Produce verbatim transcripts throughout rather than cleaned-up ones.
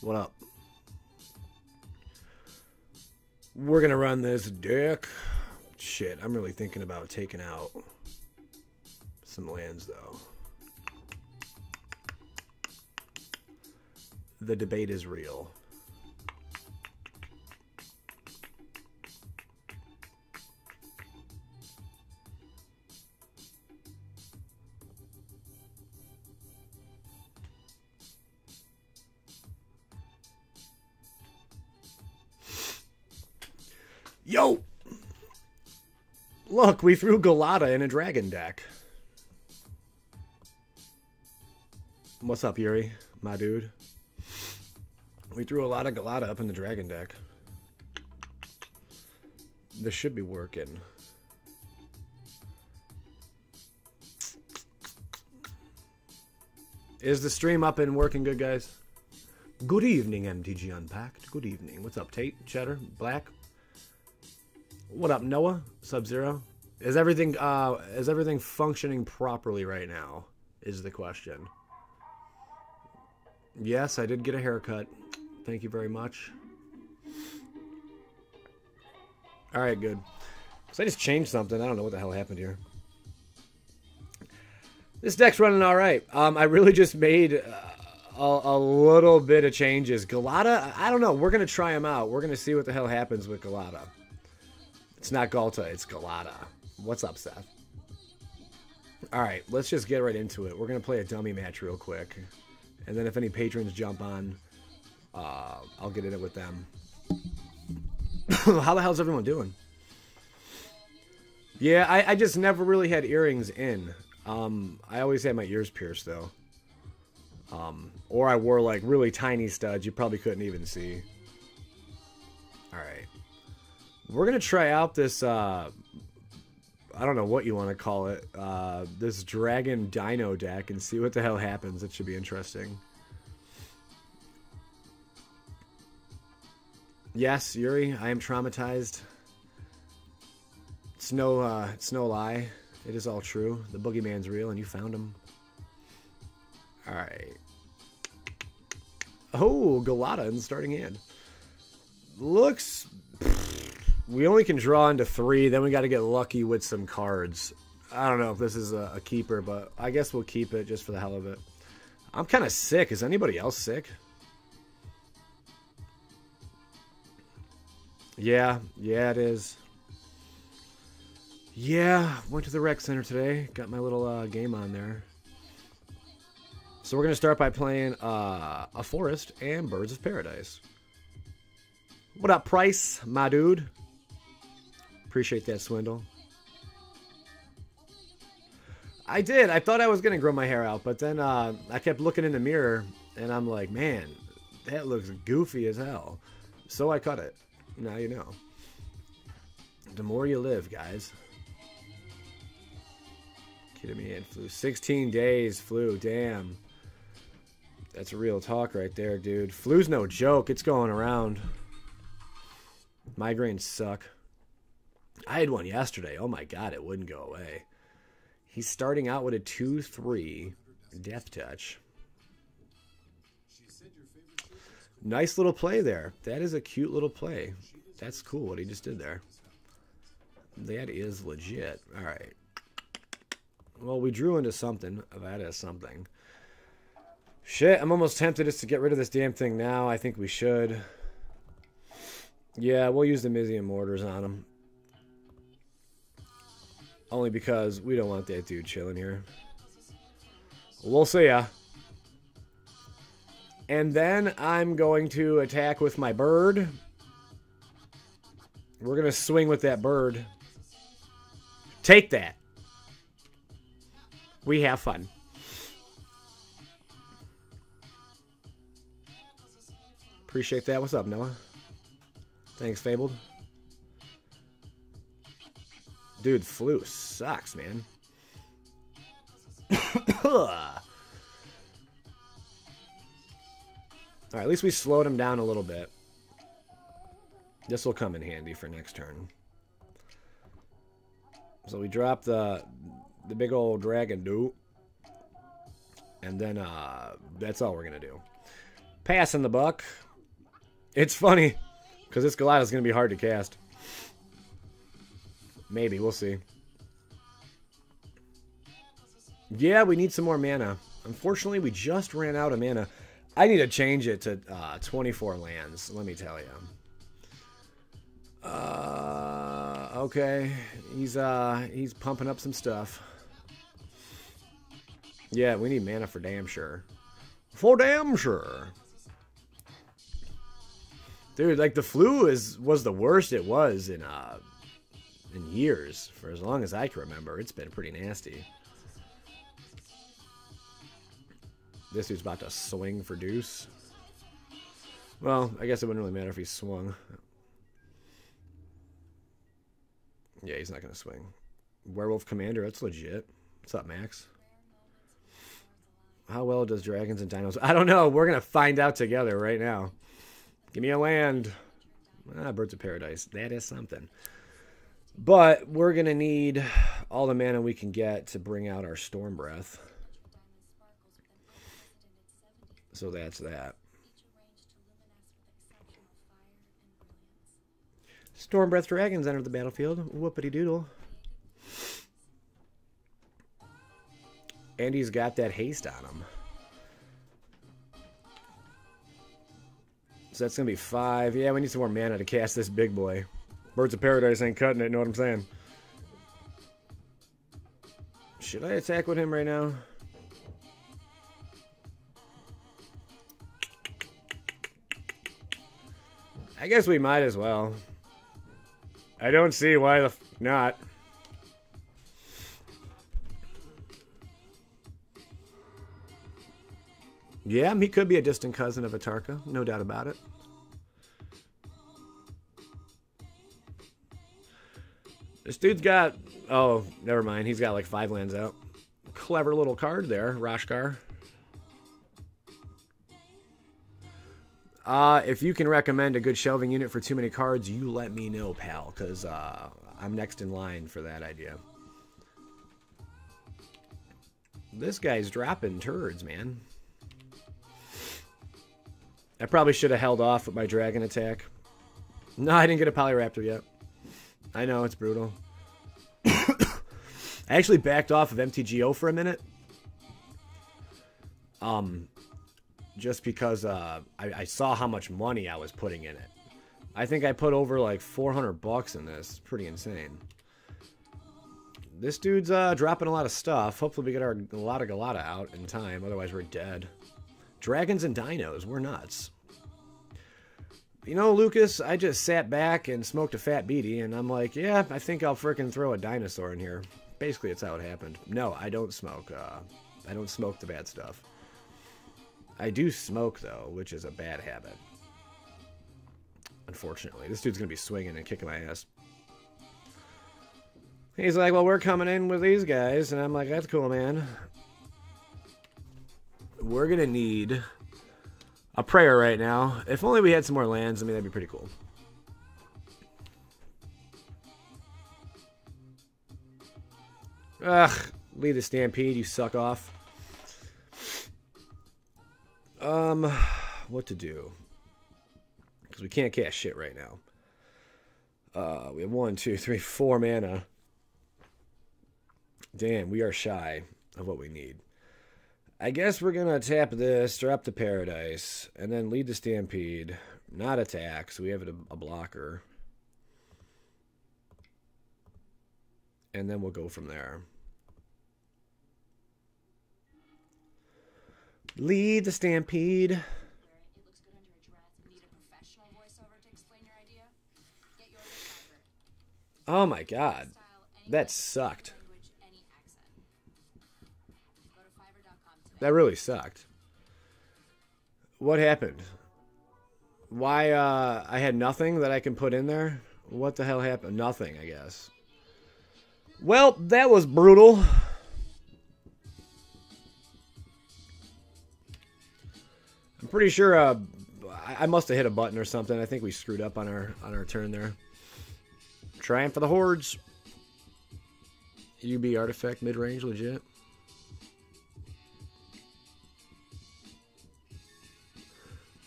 What up? We're gonna run this deck. Shit, I'm really thinking about taking out some lands though. The debate is real. Yo! Look, we threw Galada in a dragon deck. What's up, Yuri? My dude. We threw a lot of Galada up in the dragon deck. This should be working. Is the stream up and working good, guys? Good evening, M T G Unpacked. Good evening. What's up, Tate? Cheddar? Black? What up, Noah? Sub-Zero? Is everything uh is everything functioning properly right now? Is the question. Yes, I did get a haircut. Thank you very much. All right, good. Cause I just changed something. I don't know what the hell happened here. This deck's running all right. Um, I really just made uh, a, a little bit of changes. Galada, I don't know. We're gonna try them out. We're gonna see what the hell happens with Galada. It's not Galata, it's Galada. What's up, Seth? Alright, let's just get right into it. We're going to play a dummy match real quick. And then if any patrons jump on, uh, I'll get in it with them. How the hell's everyone doing? Yeah, I, I just never really had earrings in. Um, I always had my ears pierced, though. Um, or I wore, like, really tiny studs you probably couldn't even see. Alright. We're going to try out this, uh, I don't know what you want to call it, uh, this Dragon Dino deck and see what the hell happens. It should be interesting. Yes, Yuri, I am traumatized. It's no, uh, it's no lie. It is all true. The boogeyman's real and you found him. Alright. Oh, Galada in the starting hand. Looks... We only can draw into three, then we got to get lucky with some cards. I don't know if this is a, a keeper, but I guess we'll keep it just for the hell of it. I'm kind of sick. Is anybody else sick? Yeah. Yeah, it is. Yeah, went to the rec center today. Got my little uh, game on there. So we're going to start by playing uh, A Forest and Birds of Paradise. What up, Price, my dude? Appreciate that, Swindle. I did. I thought I was going to grow my hair out, but then uh, I kept looking in the mirror, and I'm like, man, that looks goofy as hell. So I cut it. Now you know. The more you live, guys. Kidding me, and flu. sixteen days, flu. Damn. That's real talk right there, dude. Flu's no joke. It's going around. Migraines suck. I had one yesterday. Oh my god, it wouldn't go away. He's starting out with a two three Death Touch. Nice little play there. That is a cute little play. That's cool what he just did there. That is legit. Alright. Well, we drew into something. That is something. Shit, I'm almost tempted just to get rid of this damn thing now. I think we should. Yeah, we'll use the Mizzium Mortars on him. Only because we don't want that dude chilling here. We'll see ya. And then I'm going to attack with my bird. We're going to swing with that bird. Take that. We have fun. Appreciate that. What's up, Noah? Thanks, Fabled. Dude, flu sucks, man. Alright, at least we slowed him down a little bit. This will come in handy for next turn. So we drop the the big old dragon do. And then uh, that's all we're going to do. Passing the buck. It's funny, because this Galada is going to be hard to cast. Maybe. We'll see. Yeah, we need some more mana. Unfortunately, we just ran out of mana. I need to change it to uh, twenty-four lands, let me tell you. Uh, okay. He's, uh, he's pumping up some stuff. Yeah, we need mana for damn sure. For damn sure. Dude, like the flu is was the worst it was in uh in years. For as long as I can remember, it's been pretty nasty. This dude's about to swing for deuce. Well, I guess it wouldn't really matter if he swung. Yeah, he's not gonna swing. Werewolf Commander, that's legit. What's up, Max? How well does Dragons and Dinos? I don't know. We're going to find out together right now. Give me a land. Ah, Birds of Paradise. That is something. But we're going to need all the mana we can get to bring out our Storm Breath. So that's that. Storm Breath Dragons enter the battlefield. Whoopity doodle. And he's got that haste on him. So that's going to be five. Yeah, we need some more mana to cast this big boy. Birds of Paradise ain't cutting it, know what I'm saying? Should I attack with him right now? I guess we might as well. I don't see why the f not. Yeah, he could be a distant cousin of Atarka, no doubt about it. This dude's got... Oh, never mind. He's got like five lands out. Clever little card there, Roshkar. Uh, if you can recommend a good shelving unit for too many cards, you let me know, pal, because uh, I'm next in line for that idea. This guy's dropping turds, man. I probably should have held off with my dragon attack. No, I didn't get a Polyraptor yet. I know, it's brutal. I actually backed off of M T G O for a minute. Um, just because uh, I, I saw how much money I was putting in it. I think I put over like four hundred bucks in this. It's pretty insane. This dude's uh, dropping a lot of stuff. Hopefully we get our Galada Galada out in time. Otherwise we're dead. Dragons and Dinos, we're nuts. You know, Lucas, I just sat back and smoked a fat beady, and I'm like, yeah, I think I'll frickin' throw a dinosaur in here. Basically, it's how it happened. No, I don't smoke. Uh, I don't smoke the bad stuff. I do smoke, though, which is a bad habit. Unfortunately. This dude's gonna be swinging and kicking my ass. He's like, well, we're coming in with these guys, and I'm like, that's cool, man. We're going to need a prayer right now. If only we had some more lands, I mean, that'd be pretty cool. Ugh, Lead the Stampede, you suck off. Um, what to do? Because we can't cast shit right now. Uh, we have one, two, three, four mana. Damn, we are shy of what we need. I guess we're going to tap this, drop the Paradise, and then Lead the Stampede. Not attack, so we have a, a blocker. And then we'll go from there. Lead the Stampede. It looks good under a dress. Need a professional voiceover to explain your idea? Get yours covered. Oh my god. That sucked. That really sucked. What happened? Why, uh, I had nothing that I can put in there? What the hell happened? Nothing, I guess. Well, that was brutal. I'm pretty sure, uh, I must have hit a button or something. I think we screwed up on our, on our turn there. Trying for the hordes. U B artifact mid-range legit.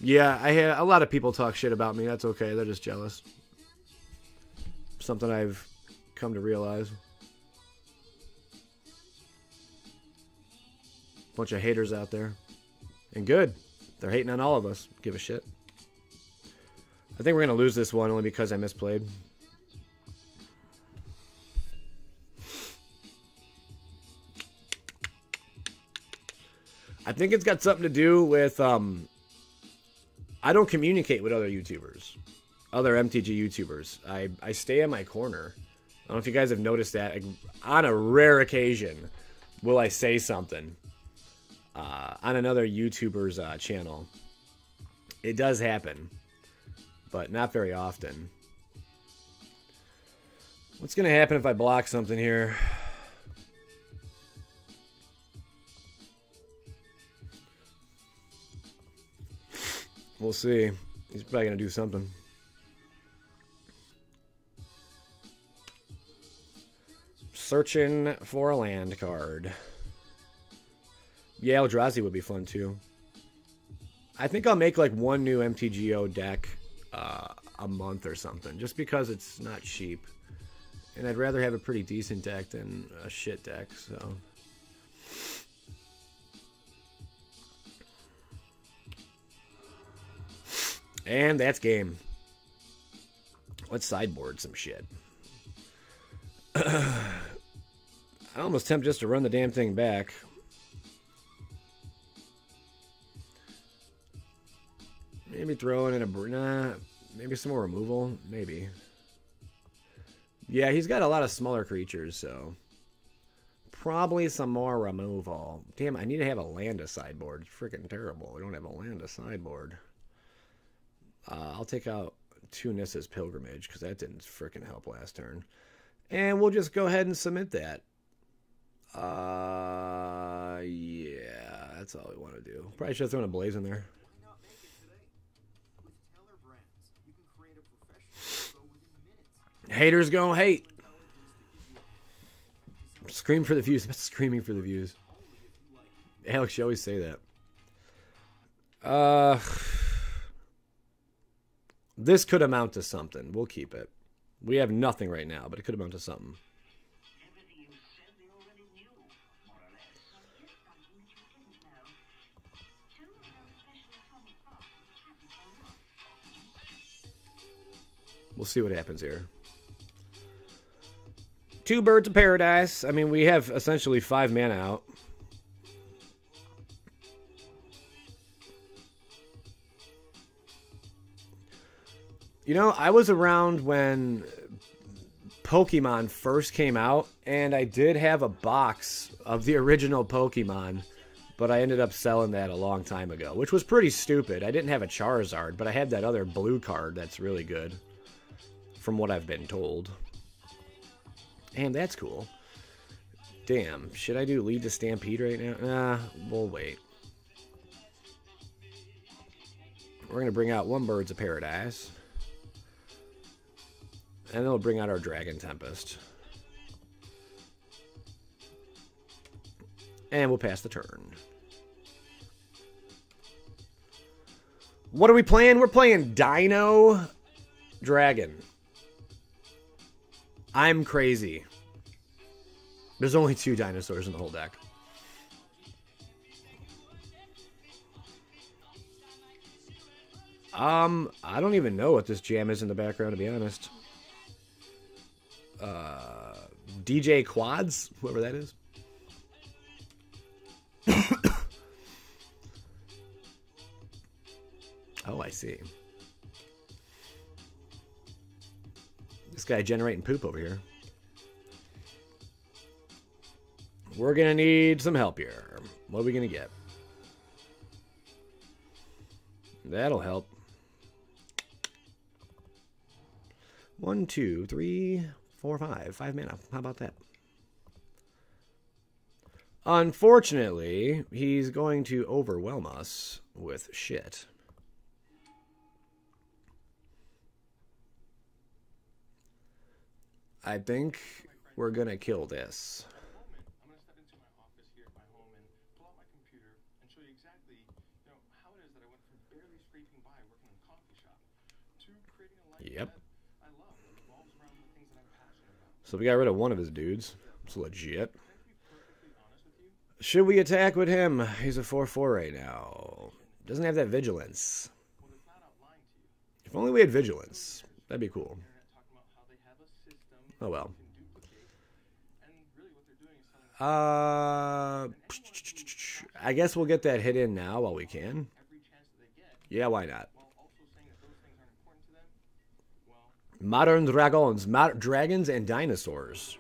Yeah, I had a lot of people talk shit about me. That's okay. They're just jealous. Something I've come to realize. Bunch of haters out there. And good. They're hating on all of us. Give a shit. I think we're going to lose this one only because I misplayed. I think it's got something to do with... Um, I don't communicate with other YouTubers. Other M T G YouTubers. I, I stay in my corner. I don't know if you guys have noticed that. Like, on a rare occasion, will I say something uh, on another YouTuber's uh, channel. It does happen. But not very often. What's going to happen if I block something here? We'll see. He's probably going to do something. Searching for a land card. Yeah, Eldrazi would be fun too. I think I'll make like one new M T G O deck uh, a month or something. Just because it's not cheap. And I'd rather have a pretty decent deck than a shit deck, so... And that's game. Let's sideboard some shit. I almost tempted just to run the damn thing back. Maybe throwing in a... Nah, maybe some more removal. Maybe. Yeah, he's got a lot of smaller creatures, so... Probably some more removal. Damn, I need to have a land to sideboard. It's freaking terrible. We don't have a land to sideboard. Uh, I'll take out two Nissa's Pilgrimage, because that didn't freaking help last turn. And we'll just go ahead and submit that. Uh, yeah, that's all we want to do. Probably should have thrown a Blaze in there. Haters gonna hate. Scream for the views. Screaming for the views. Alex, you always say that. Uh... This could amount to something. We'll keep it. We have nothing right now, but it could amount to something. We'll see what happens here. Two birds of paradise. I mean, we have essentially five mana out. You know, I was around when Pokemon first came out, and I did have a box of the original Pokemon, but I ended up selling that a long time ago, which was pretty stupid. I didn't have a Charizard, but I had that other blue card that's really good, from what I've been told. And that's cool. Damn, should I do Lead the Stampede right now? Nah, we'll wait. We're going to bring out one Birds of Paradise. And it'll bring out our Dragon Tempest. And we'll pass the turn. What are we playing? We're playing Dino Dragon. I'm crazy. There's only two dinosaurs in the whole deck. Um, I don't even know what this jam is in the background, to be honest. Uh, D J Quads, whoever that is. Oh, I see. This guy generating poop over here. We're gonna need some help here. What are we gonna get? That'll help. One, two, three... Four, five. Five mana. How about that? Unfortunately, he's going to overwhelm us with shit. I think We're gonna kill this. Yep. So we got rid of one of his dudes. It's legit. Should we attack with him? He's a four four right now. Doesn't have that vigilance. If only we had vigilance. That'd be cool. Oh well. Uh, I guess we'll get that hit in now while we can. Yeah, why not? Modern dragons, mod dragons and dinosaurs.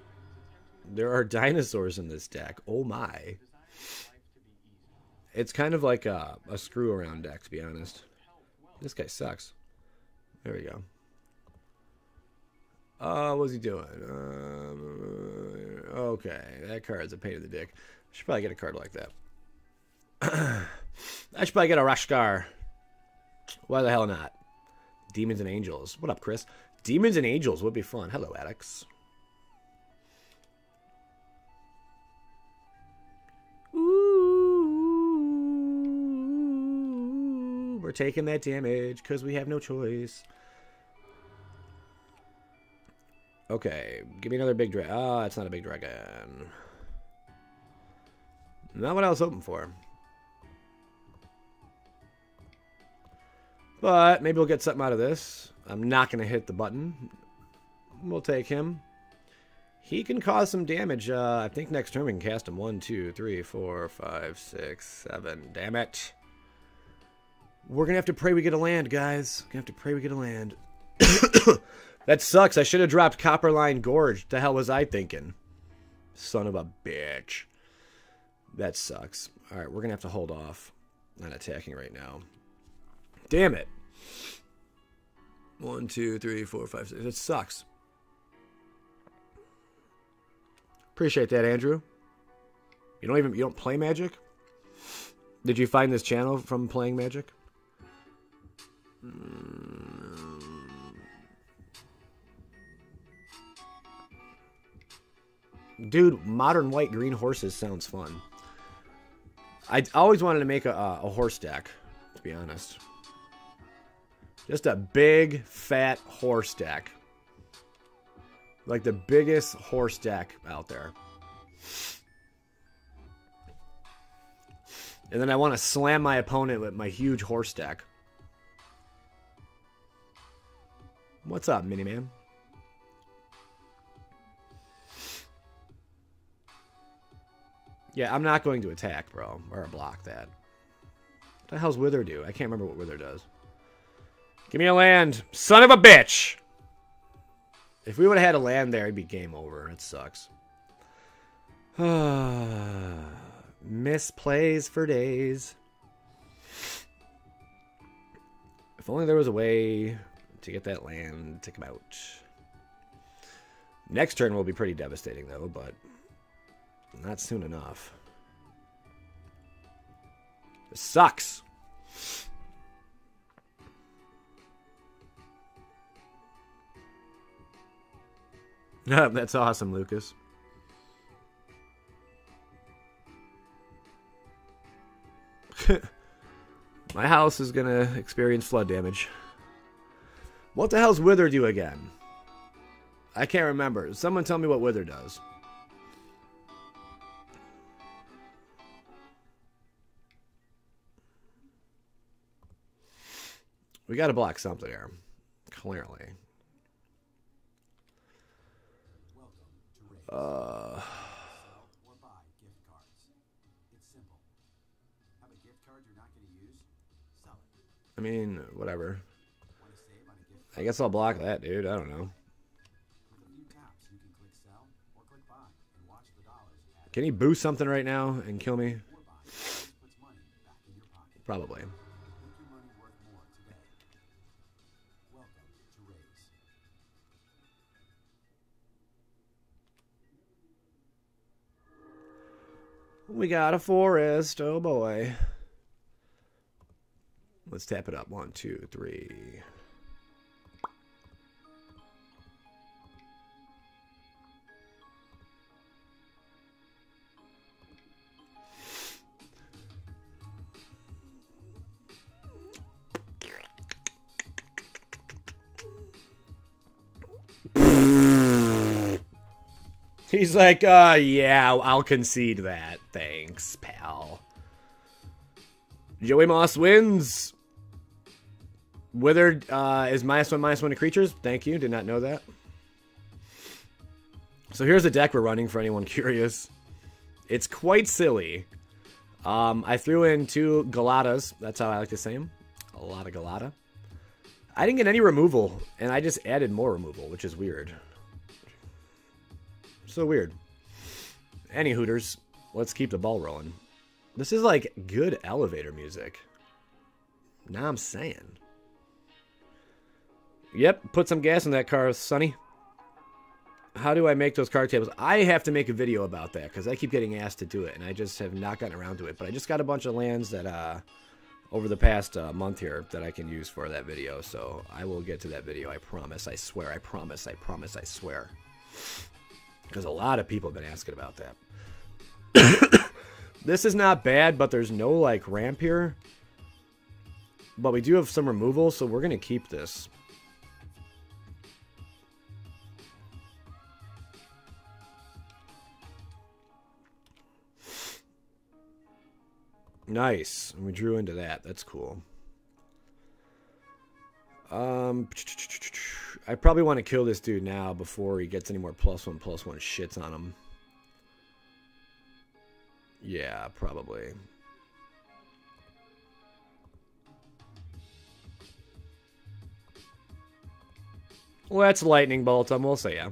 There are dinosaurs in this deck. Oh my. It's kind of like a, a screw around deck, to be honest. This guy sucks. There we go. Uh, what's he doing? Um, okay, that card's a pain in the dick. I should probably get a card like that. I should probably get a Rashgar. Why the hell not? Demons and Angels. What up, Chris? Demons and Angels would be fun. Hello, Alex. Ooh, we're taking that damage because we have no choice. Okay, give me another big dragon. Ah, oh, it's not a big dragon. Not what I was hoping for. But maybe we'll get something out of this. I'm not going to hit the button. We'll take him. He can cause some damage. Uh, I think next turn we can cast him. One, two, three, four, five, six, seven. Damn it. We're going to have to pray we get a land, guys. We're going to have to pray we get a land. That sucks. I should have dropped Copperline Gorge. The hell was I thinking? Son of a bitch. That sucks. All right, we're going to have to hold off on attacking right now. Damn it. One, two, three, four, five, six. It sucks. Appreciate that, Andrew. You don't even you don't play Magic? Did you find this channel from playing Magic? Mm. Dude, modern white green horses sounds fun. I always wanted to make a, a horse deck, to be honest. Just a big, fat horse deck. Like the biggest horse deck out there. And then I want to slam my opponent with my huge horse deck. What's up, Miniman? Yeah, I'm not going to attack, bro. Or block that. What the hell's Wither do? I can't remember what Wither does. Give me a land. Son of a bitch. If we would have had a land there, it'd be game over. It sucks. Misplays for days. If only there was a way to get that land to come out. Next turn will be pretty devastating, though, but not soon enough. This sucks. That's awesome, Lucas. My house is going to experience flood damage. What the hell's Wither do again? I can't remember. Someone tell me what Wither does. We got to block something here. Clearly. Uh, or buy gift cards. It's simple. Have a gift card you're not going to use? Sell it. I mean, whatever. Want to save on a gift card? I guess I'll block that, dude. I don't know. With a few taps, you can click sell or click buy and watch the dollars. Can he boo something right now and kill me? Or buy. Puts money back in your pocket. Probably. Make your money worth more today. Welcome to Raise. We got a forest. Oh, boy. Let's tap it up. One, two, three. He's like, uh, yeah, I'll concede that. Thanks, pal. Joey Moss wins. Withered uh, is minus one, minus one to creatures. Thank you. Did not know that. So here's a deck we're running for anyone curious. It's quite silly. Um, I threw in two Galadas. That's how I like to say them. A lot of Galada. I didn't get any removal, and I just added more removal, which is weird. So weird. Any Hooters, let's keep the ball rolling. This is like good elevator music. Now I'm saying. Yep, put some gas in that car, Sonny. How do I make those card tables? I have to make a video about that, because I keep getting asked to do it, and I just have not gotten around to it. But I just got a bunch of lands that, uh, over the past uh, month here that I can use for that video. So I will get to that video, I promise. I swear, I promise, I promise, I swear. Because a lot of people have been asking about that. This is not bad, but there's no, like, ramp here. But we do have some removal, so we're going to keep this. Nice. And we drew into that. That's cool. Um, I probably want to kill this dude now before he gets any more plus one, plus one shits on him. Yeah, probably. Well, that's Lightning Bolt. I will say, yeah.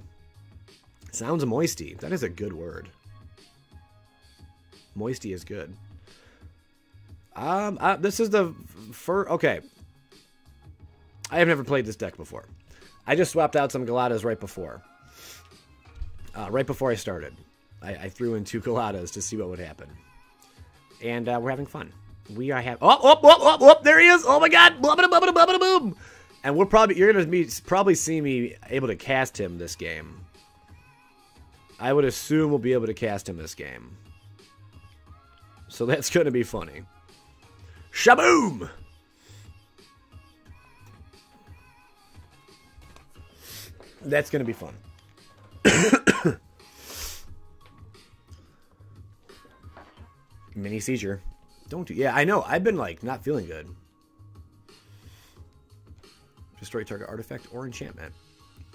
Sounds moisty. That is a good word. Moisty is good. Um, uh, this is the fur. Okay. I have never played this deck before. I just swapped out some Galadas right before. Uh, right before I started. I, I threw in two Galadas to see what would happen. And uh, we're having fun. We are having... Oh, oh, oh, oh, oh, there he is. Oh, my God. Blah, blah, blah, blah, blah, boom. And we're probably... You're going to probably see me able to cast him this game. I would assume we'll be able to cast him this game. So that's going to be funny. Shaboom! That's gonna be fun. Mini seizure. Don't do. Yeah, I know. I've been like not feeling good. Destroy target artifact or enchantment.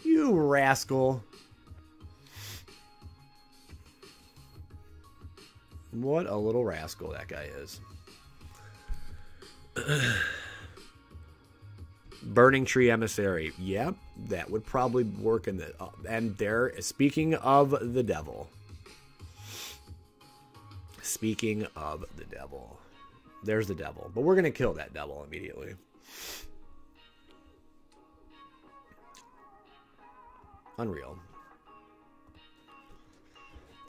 You rascal! What a little rascal that guy is. Burning Tree Emissary. Yep, that would probably work in the... Uh, and there... Speaking of the devil. Speaking of the devil. There's the devil. But we're going to kill that devil immediately. Unreal.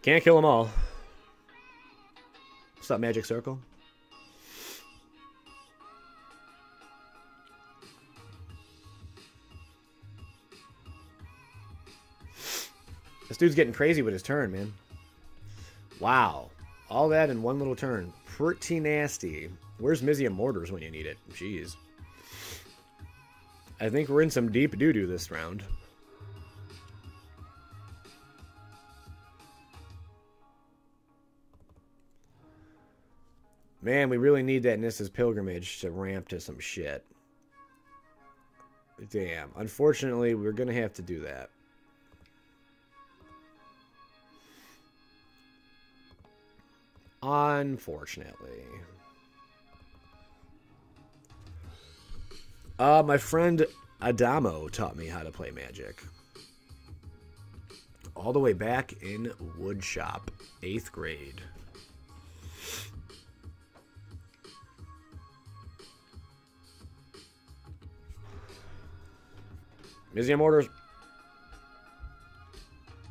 Can't kill them all. What's up, Magic Circle? This dude's getting crazy with his turn, man. Wow. All that in one little turn. Pretty nasty. Where's Mizzium Mortars when you need it? Jeez. I think we're in some deep doo-doo this round. Man, we really need that Nissa's Pilgrimage to ramp to some shit. Damn. Unfortunately, we're going to have to do that. Unfortunately. Uh, my friend Adamo taught me how to play Magic. All the way back in woodshop, eighth grade. Mizzium Mortars.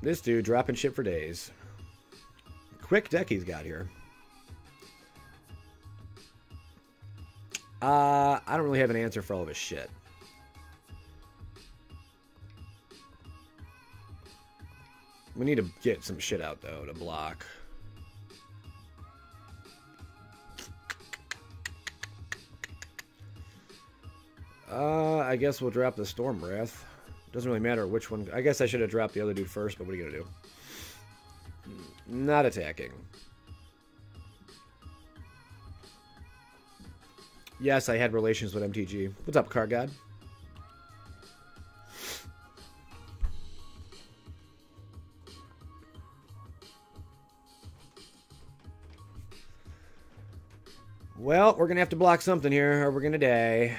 This dude dropping shit for days. Quick deck he's got here. Uh, I don't really have an answer for all of his shit. We need to get some shit out, though, to block. Uh, I guess we'll drop the Storm Breath. Doesn't really matter which one. I guess I should have dropped the other dude first, but what are you going to do? Not attacking. Yes, I had relations with M T G. What's up, Car God? Well, we're going to have to block something here, or we're going to die.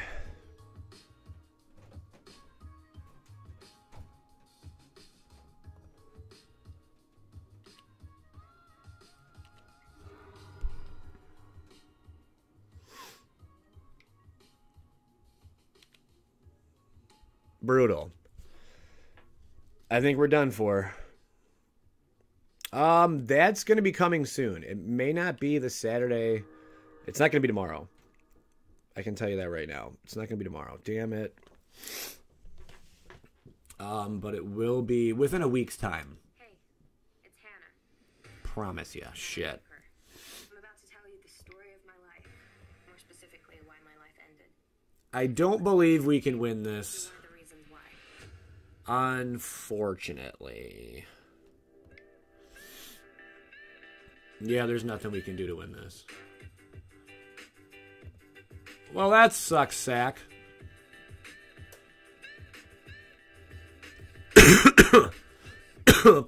Brutal. I think we're done for. Um, that's going to be coming soon. It may not be the Saturday... It's not going to be tomorrow. I can tell you that right now. It's not going to be tomorrow. Damn it. Um, but it will be within a week's time. Hey, it's Hannah. Promise ya. Shit. I'm about to tell you the story of my life. More specifically, why my life ended. I don't believe we can win this. You know the reasons why. Unfortunately. Yeah, there's nothing we can do to win this. Well, that sucks, Sack.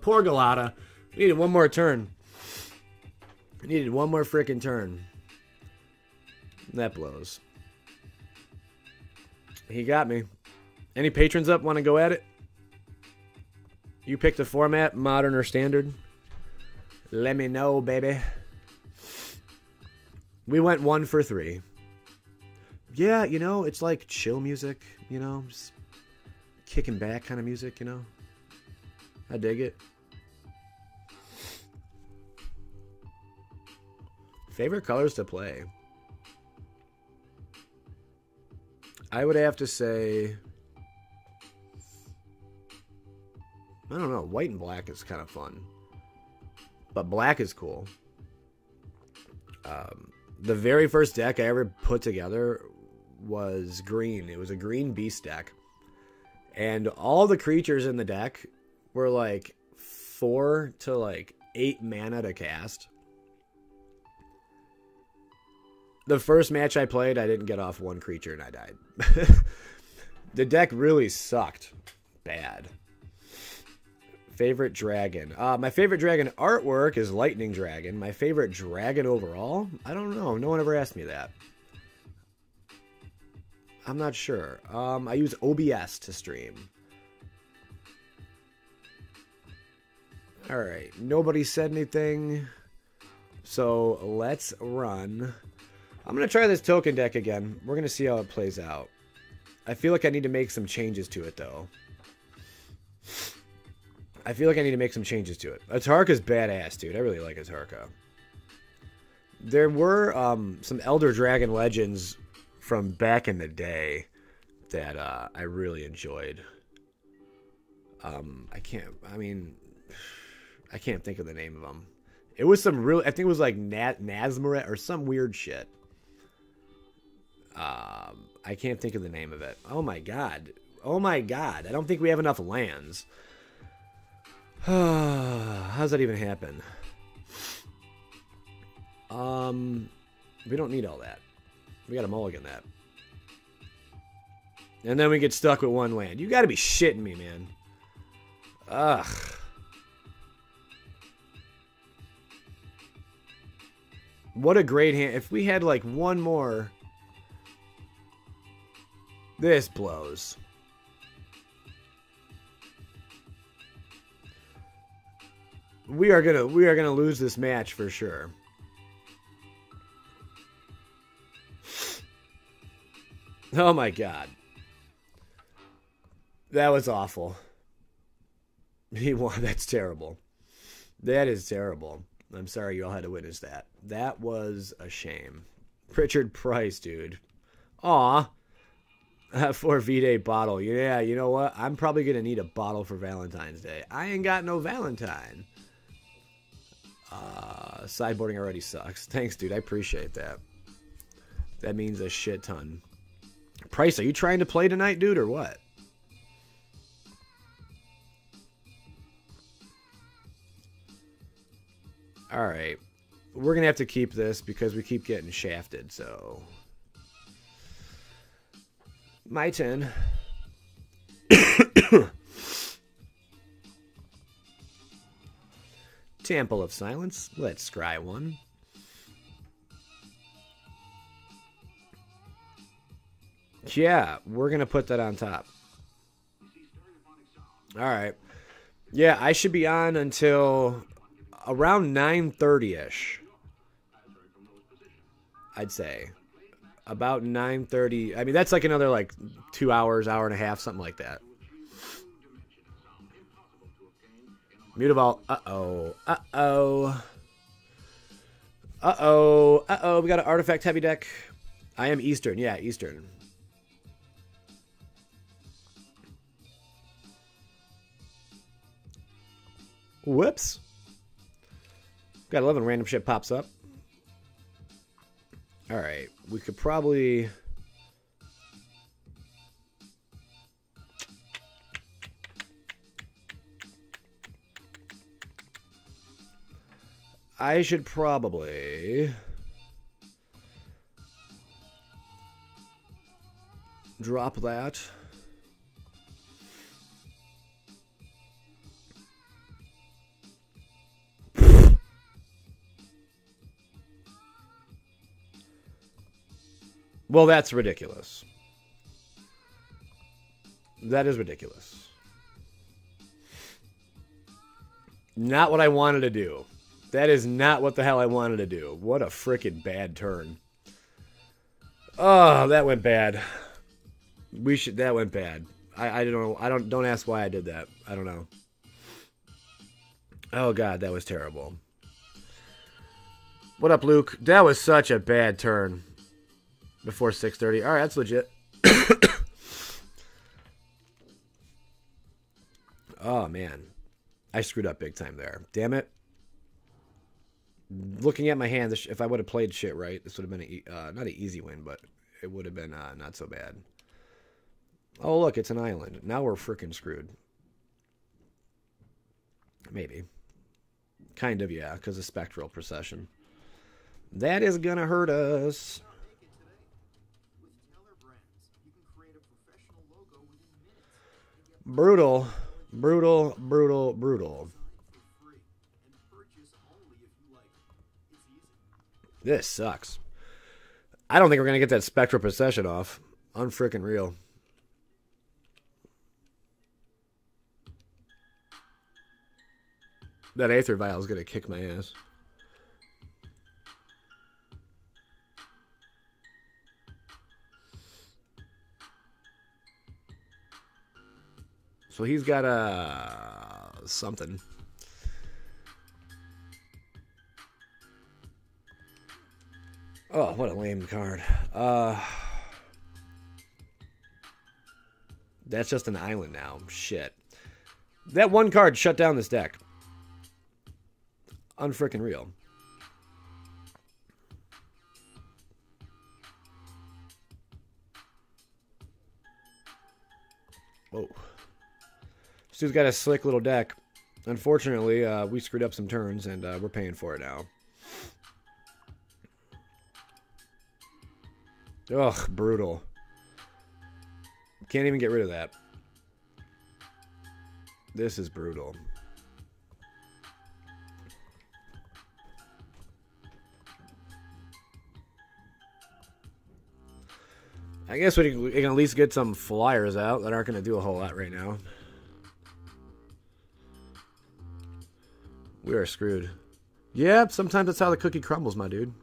Poor Galada. We needed one more turn. We needed one more frickin' turn. That blows. He got me. Any patrons up want to go at it? You picked a format, modern or standard? Let me know, baby. We went one for three. Yeah, you know, it's like chill music, you know, just kicking back kind of music, you know. I dig it. Favorite colors to play? I would have to say, I don't know, white and black is kind of fun. But black is cool. Um, the very first deck I ever put together was green. It was a green beast deck, and all the creatures in the deck were like four to like eight mana to cast. The first match I played, I didn't get off one creature and I died. The deck really sucked bad. Favorite dragon. Uh, my favorite dragon artwork is Lightning Dragon. My favorite dragon overall? I don't know. No one ever asked me that. I'm not sure. Um, I use O B S to stream. Alright. Nobody said anything. So, let's run. I'm going to try this token deck again. We're going to see how it plays out. I feel like I need to make some changes to it, though. I feel like I need to make some changes to it. Atarka's badass, dude. I really like Atarka. There were um, some Elder Dragon Legends from back in the day that uh, I really enjoyed. Um, I can't... I mean... I can't think of the name of them. It was some real... I think it was like Nat, Nazmaret or some weird shit. Um, I can't think of the name of it. Oh my god. Oh my god. I don't think we have enough lands. How's that even happen? Um, we don't need all that. We gotta mulligan that. And then we get stuck with one land. You gotta be shitting me, man. Ugh. What a great hand. If we had, like, one more... This blows. We are gonna we are gonna lose this match for sure. Oh my god. That was awful. He won. That's terrible. That is terrible. I'm sorry you all had to witness that. That was a shame. Richard Price, dude. Aw. For V-Day bottle. Yeah, you know what? I'm probably gonna need a bottle for Valentine's Day. I ain't got no Valentine. Uh, sideboarding already sucks. Thanks, dude. I appreciate that. That means a shit ton. Price, are you trying to play tonight, dude, or what? All right. We're going to have to keep this because we keep getting shafted, so... My turn. Temple of Silence. Let's scry one. Yeah, we're going to put that on top. All right. Yeah, I should be on until around nine thirty-ish. I'd say about nine thirty. I mean, that's like another like two hours, hour and a half, something like that. Mutavault. Uh-oh. Uh-oh. Uh-oh. Uh-oh. We got an artifact heavy deck. I am Eastern. Yeah, Eastern. Whoops. Got eleven random shit pops up. All right, we could probably... I should probably drop that. Well, that's ridiculous. That is ridiculous. Not what I wanted to do. That is not what the hell I wanted to do. What a frickin' bad turn. Oh, that went bad. We should. That went bad. I, I don't know. I don't. Don't ask why I did that. I don't know. Oh God, that was terrible. What up, Luke? That was such a bad turn. Before six thirty. All right, that's legit. Oh, man. I screwed up big time there. Damn it. Looking at my hand, if I would have played shit right, this would have been a, uh, not an easy win, but it would have been uh, not so bad. Oh, look, it's an island. Now we're freaking screwed. Maybe. Kind of, yeah, because of Spectral Procession. That is going to hurt us. Brutal, brutal, brutal, brutal. This sucks. I don't think we're going to get that Spectral Procession off. Unfreaking real. That Aether Vial is going to kick my ass. So he's got a uh, something. Oh, what a lame card. Uh, that's just an island now. Shit. That one card shut down this deck. Unfreaking real. Whoa. Stu's got a slick little deck. Unfortunately, uh, we screwed up some turns, and uh, we're paying for it now. Ugh, brutal. Can't even get rid of that. This is brutal. I guess we can at least get some flyers out that aren't going to do a whole lot right now. We are screwed. Yeah, sometimes that's how the cookie crumbles, my dude.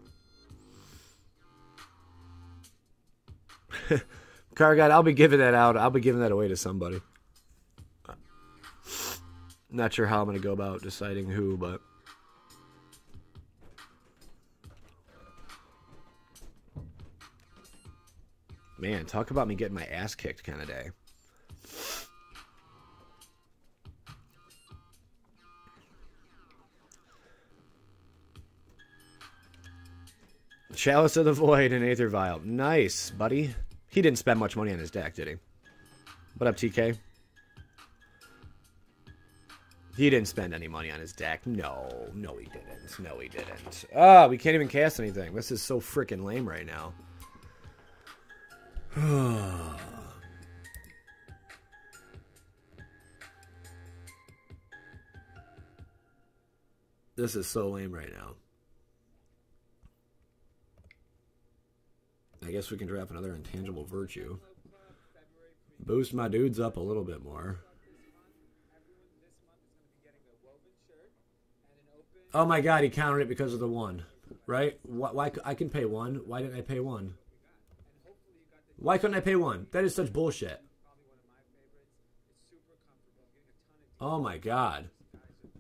Car God, I'll be giving that out. I'll be giving that away to somebody. Not sure how I'm going to go about deciding who, but... Man, talk about me getting my ass kicked kind of day. Chalice of the Void and Aether Vial. Nice, buddy. He didn't spend much money on his deck, did he? What up, T K? He didn't spend any money on his deck. No, no he didn't. No he didn't. Ah, we can't even cast anything. This is so freaking lame right now. This is so lame right now. I guess we can draft another Intangible Virtue. Boost my dudes up a little bit more. Oh my god, he countered it because of the one. Right? Why, why, I can pay one. Why didn't I pay one? Why couldn't I pay one? That is such bullshit. Oh my god.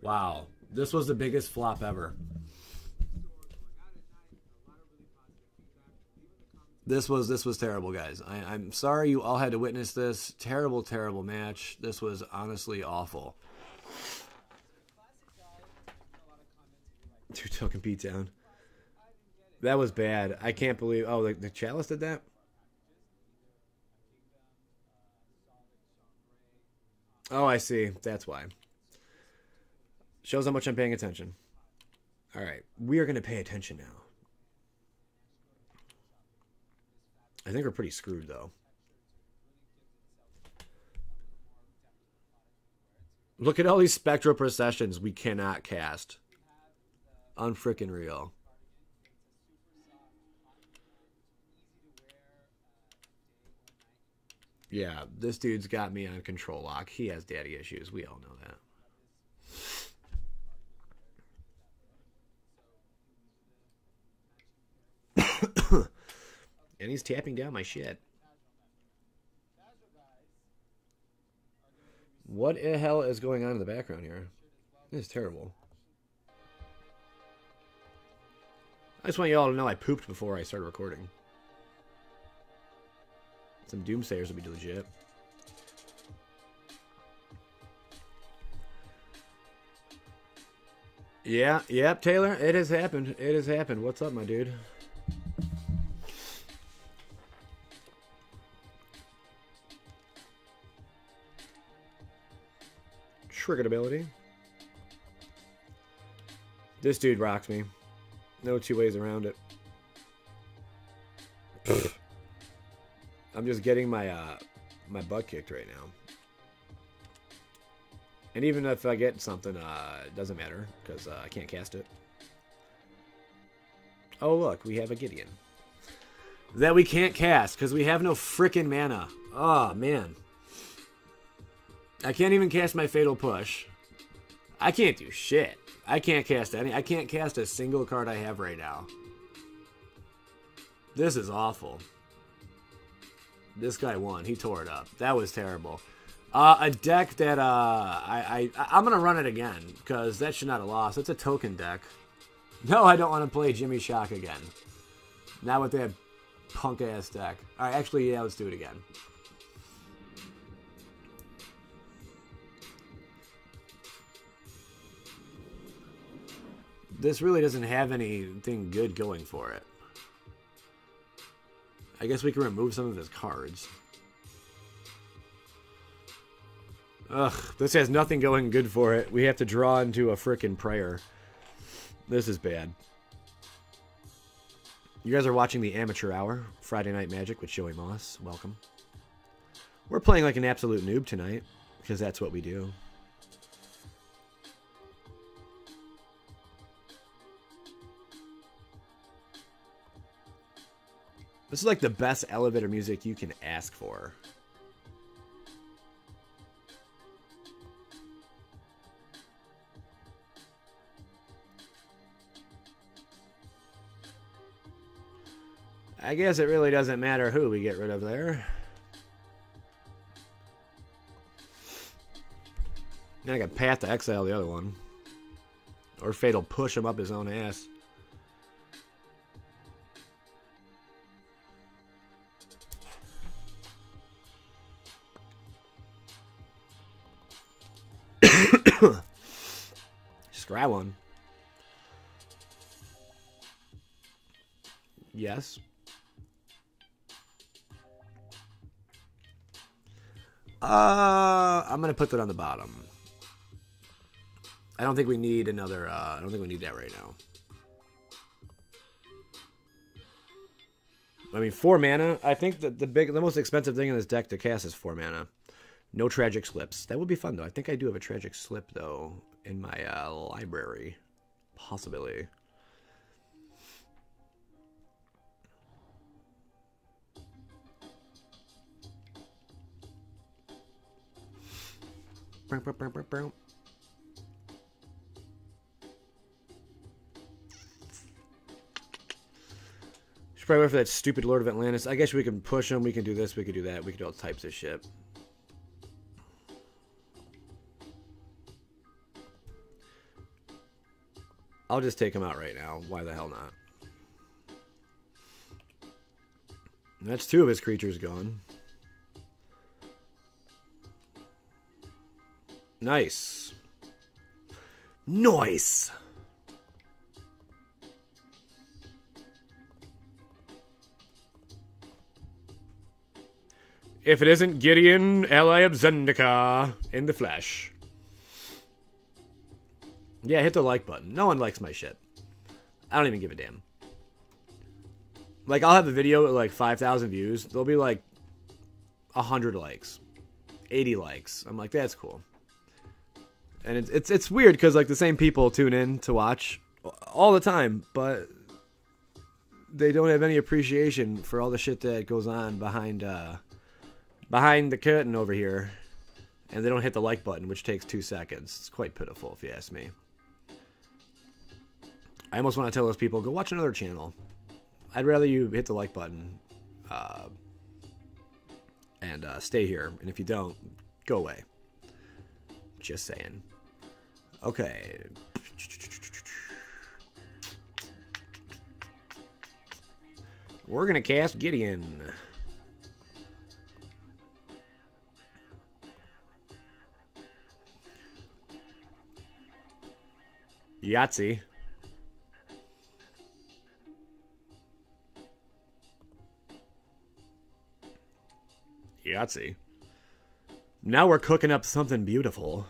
Wow. This was the biggest flop ever. This was this was terrible, guys. I, I'm sorry you all had to witness this. Terrible, terrible match. This was honestly awful. Two token beatdown. That was bad. I can't believe... Oh, the, the Chalice did that? Oh, I see. That's why. Shows how much I'm paying attention. All right. We are going to pay attention now. I think we're pretty screwed, though. Look at all these Spectral Processions we cannot cast. Unfrickin' real. Yeah, this dude's got me on control lock. He has daddy issues. We all know that. And he's tapping down my shit. What the hell is going on in the background here? This is terrible. I just want you all to know I pooped before I started recording. Some doomsayers would be legit. Yeah, yep, Taylor. It has happened. It has happened. What's up, my dude? Triggered ability. This dude rocks me. No two ways around it. Pfft. I'm just getting my uh, my butt kicked right now. And even if I get something, uh, it doesn't matter because uh, I can't cast it. Oh look, we have a Gideon that we can't cast because we have no frickin' mana. Oh man. I can't even cast my Fatal Push. I can't do shit. I can't cast any. I can't cast a single card I have right now. This is awful. This guy won. He tore it up. That was terrible. Uh, a deck that uh, I, I, I'm going to run it again because that should not have lost. It's a token deck. No, I don't want to play Jimmy Shock again. Not with that punk-ass deck. All right, actually, yeah, let's do it again. This really doesn't have anything good going for it. I guess we can remove some of his cards. Ugh, this has nothing going good for it. We have to draw into a frickin' prayer. This is bad. You guys are watching the Amateur Hour, Friday Night Magic with Joey Moss. Welcome. We're playing like an absolute noob tonight, because that's what we do. This is like the best elevator music you can ask for. I guess it really doesn't matter who we get rid of there. Now I got Path to Exile the other one. Or Fatal Push him up his own ass. Grab one. Yes. Uh, I'm going to put that on the bottom. I don't think we need another, uh, I don't think we need that right now. I mean, four mana, I think that the big, the most expensive thing in this deck to cast is four mana. No Tragic Slips. That would be fun, though. I think I do have a Tragic Slip, though, in my uh, library. Possibly. Should probably wait for that stupid Lord of Atlantis. I guess we can push him. We can do this. We can do that. We can do all types of shit. I'll just take him out right now. Why the hell not? And that's two of his creatures gone. Nice. Nice. If it isn't Gideon, ally of Zendikar, in the flesh. Yeah, hit the like button. No one likes my shit. I don't even give a damn. Like, I'll have a video with like five thousand views. There'll be like one hundred likes. eighty likes. I'm like, that's cool. And it's it's, it's weird because like the same people tune in to watch all the time, but they don't have any appreciation for all the shit that goes on behind uh, behind the curtain over here, and they don't hit the like button, which takes two seconds. It's quite pitiful, if you ask me. I almost want to tell those people, go watch another channel. I'd rather you hit the like button uh, and uh, stay here, and if you don't, go away. Just saying. Okay. We're going to cast Gideon. Yahtzee. Yahtzee. Now we're cooking up something beautiful.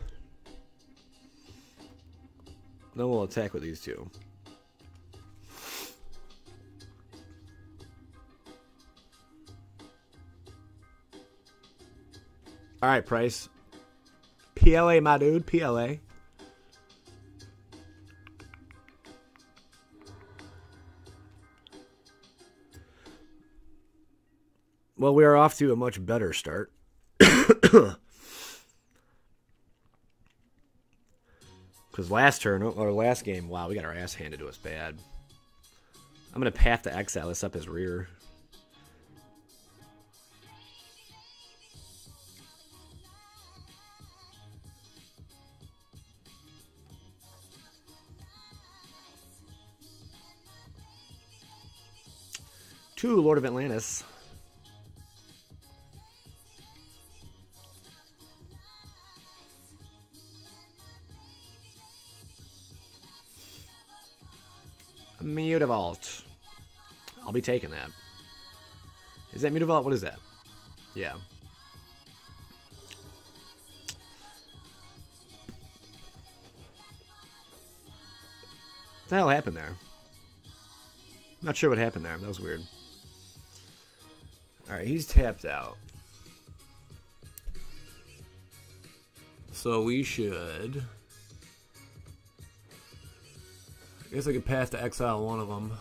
Then we'll attack with these two. All right, Price. P L A, my dude. P L A. Well, we are off to a much better start. Because last turn, or last game, wow, we got our ass handed to us bad. I'm going to Path to Exile this up his rear. Two Lord of Atlantis. Mutavault. I'll be taking that. Is that Mutavault? What is that? Yeah. What the hell happened there? Not sure what happened there. That was weird. Alright, he's tapped out. So we should... I guess I could Path to Exile one of them.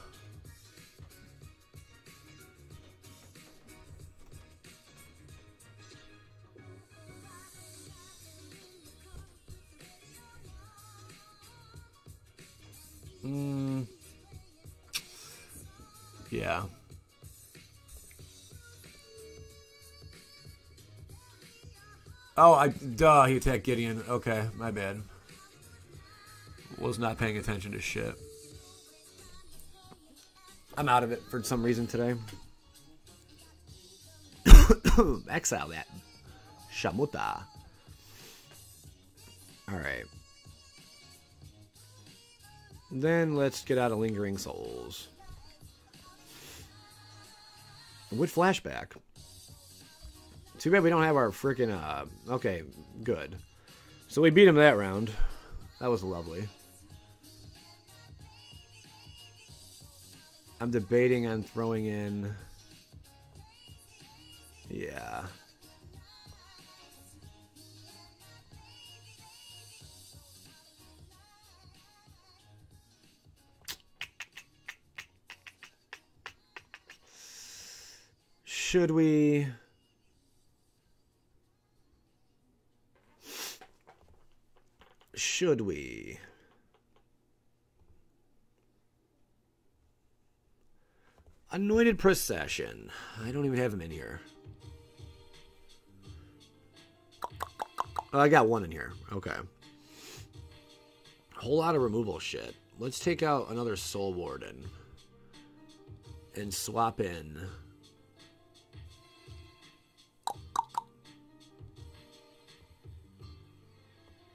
Mm. Yeah. Oh, I duh, he attacked Gideon. Okay, my bad. Was not paying attention to shit. I'm out of it for some reason today. Exile that. Shamuta. Alright. Then let's get out of Lingering Souls. With flashback. Too bad we don't have our freaking... Uh... Okay, good. So we beat him that round. That was lovely. I'm debating on throwing in... Yeah. Should we... Should we... Anointed Procession. I don't even have him in here. Oh, I got one in here. Okay. Whole lot of removal shit. Let's take out another Soul Warden. And swap in...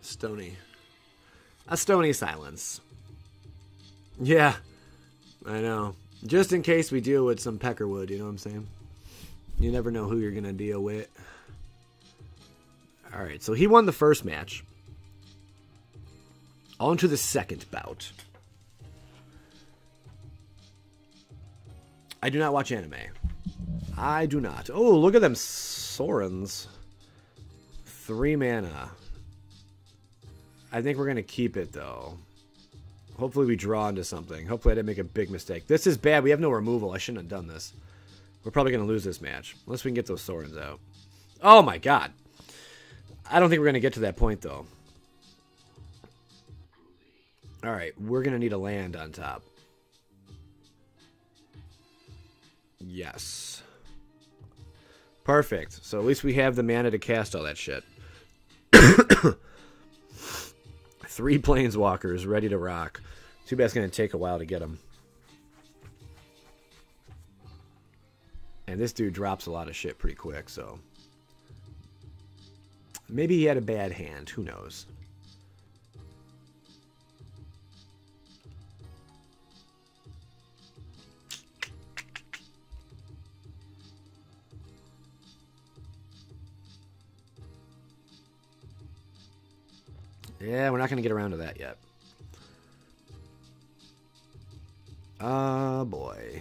Stony. A Stony Silence. Yeah. I know. Just in case we deal with some Peckerwood, you know what I'm saying? You never know who you're going to deal with. Alright, so he won the first match. On to the second bout. I do not watch anime. I do not. Oh, look at them Sorins. Three mana. I think we're going to keep it, though. Hopefully we draw into something. Hopefully I didn't make a big mistake. This is bad. We have no removal. I shouldn't have done this. We're probably going to lose this match. Unless we can get those Sorins out. Oh, my God. I don't think we're going to get to that point, though. All right. We're going to need a land on top. Yes. Perfect. So at least we have the mana to cast all that shit. Three Planeswalkers ready to rock. Too bad it's going to take a while to get them. And this dude drops a lot of shit pretty quick, so... Maybe he had a bad hand. Who knows? Yeah, we're not going to get around to that yet. Ah, uh, boy.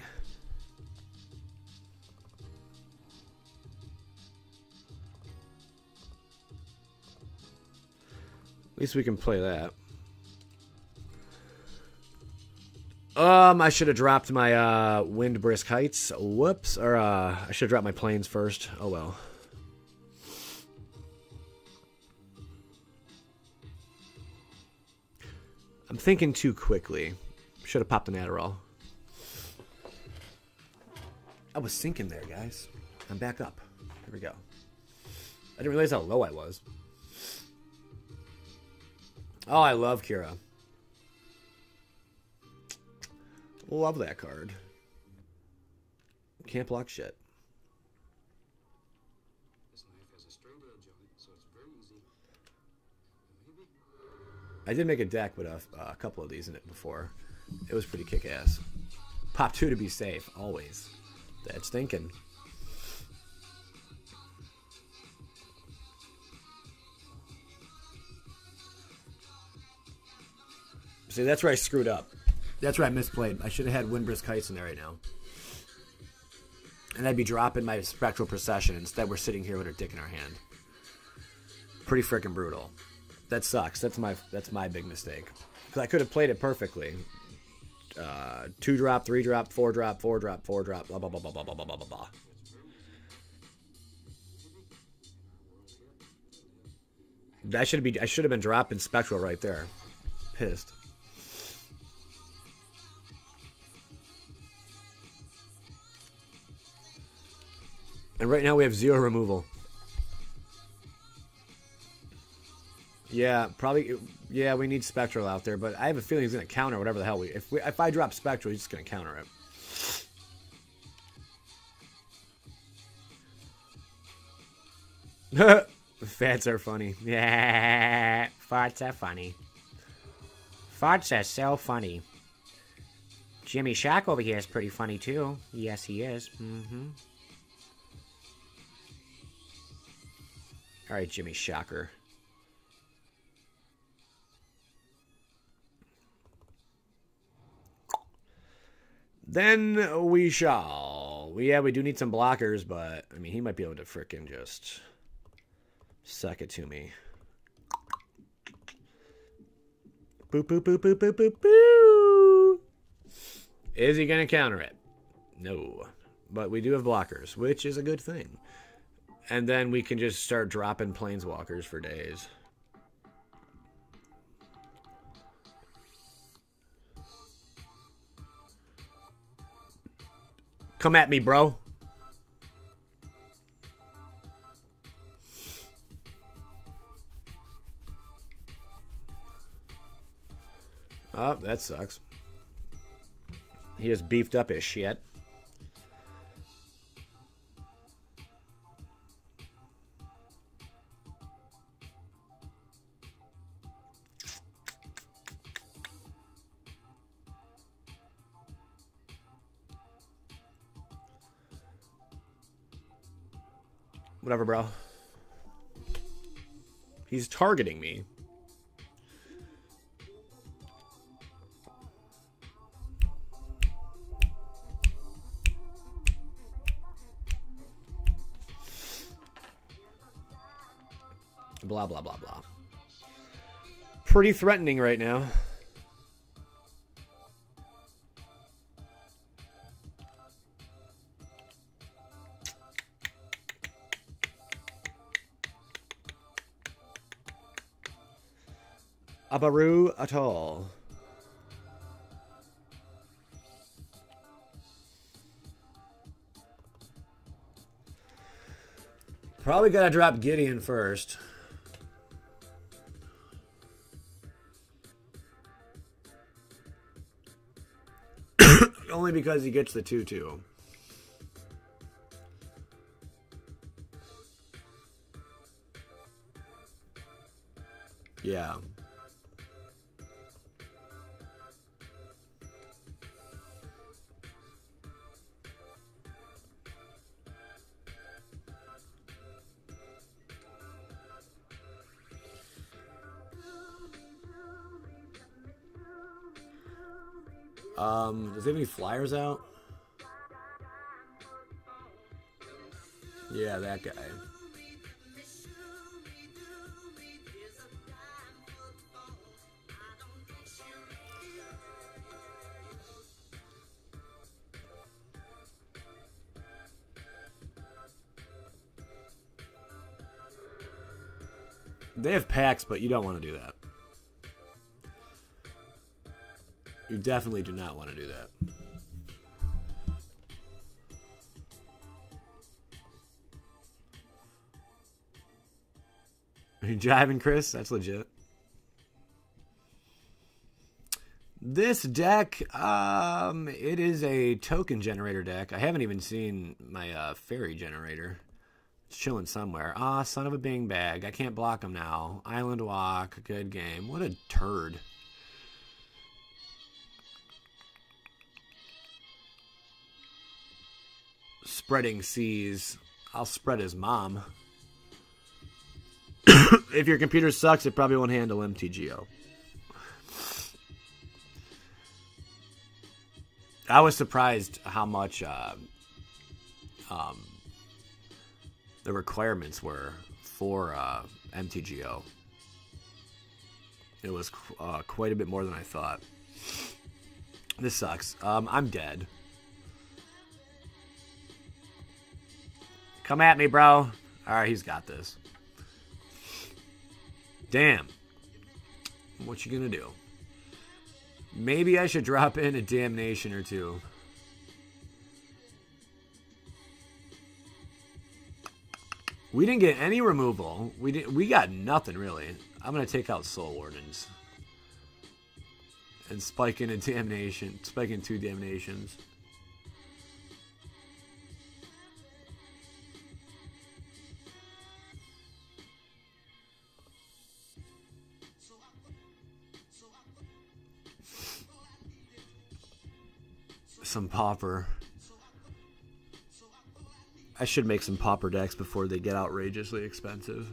At least we can play that. Um, I should have dropped my uh, Windbrisk Heights. Whoops. Or uh, I should have dropped my planes first. Oh, well. I'm thinking too quickly. Should have popped an Adderall. I was sinking there, guys. I'm back up. Here we go. I didn't realize how low I was. Oh, I love Kira. Love that card. Can't block shit. I did make a deck with a, uh, a couple of these in it before. It was pretty kick-ass. Pop two to be safe, always. That's thinking. See, that's where I screwed up. That's where I misplayed. I should have had Windbrisk Heights in there right now. And I'd be dropping my Spectral Procession. Instead, we're sitting here with our dick in our hand. Pretty freaking brutal. That sucks. That's my that's my big mistake. Because I could have played it perfectly. Uh, two drop, three drop, four drop, four drop, four drop, blah, blah, blah, blah, blah, blah, blah, blah, blah. I should be, I should have been dropping Spectral right there. Pissed. And right now we have zero removal. Yeah, probably. Yeah, we need Spectral out there, but I have a feeling he's gonna counter whatever the hell we. If we, if I drop Spectral, he's just gonna counter it. Farts are funny. Yeah, farts are funny. Farts are so funny. Jimmy Shock over here is pretty funny too. Yes, he is. Mm-hmm. All right, Jimmy Shocker. Then we shall. Yeah, we do need some blockers, but I mean, he might be able to frickin' just suck it to me. Boop, boop, boop, boop, boop, boop, boop. Is he going to counter it? No. But we do have blockers, which is a good thing. And then we can just start dropping planeswalkers for days. Come at me, bro. Oh, that sucks. He just beefed up his shit. Whatever, bro. He's targeting me. Blah, blah, blah, blah. Pretty threatening right now. Abaru at all. Probably gotta drop Gideon first. Only because he gets the two two. Yeah. Um, does he have any flyers out? Yeah, that guy. They have packs, but you don't want to do that. You definitely do not want to do that. Are you jiving, Chris? That's legit. This deck, um, it is a token generator deck. I haven't even seen my uh, fairy generator. It's chilling somewhere. Ah, son of a bing bag. I can't block him now. Island walk. Good game. What a turd. Spreading seas. I'll spread his mom. If your computer sucks, it probably won't handle M T G O. I was surprised how much uh, um, the requirements were for uh, M T G O. It was uh, quite a bit more than I thought. This sucks. Um, I'm dead. Come at me, bro. Alright, he's got this. Damn. What you gonna do? Maybe I should drop in a damnation or two. We didn't get any removal. We did, we got nothing, really. I'm gonna take out Soul Wardens. And spike in a damnation. Spike in two damnations. Some pauper. I should make some pauper decks before they get outrageously expensive.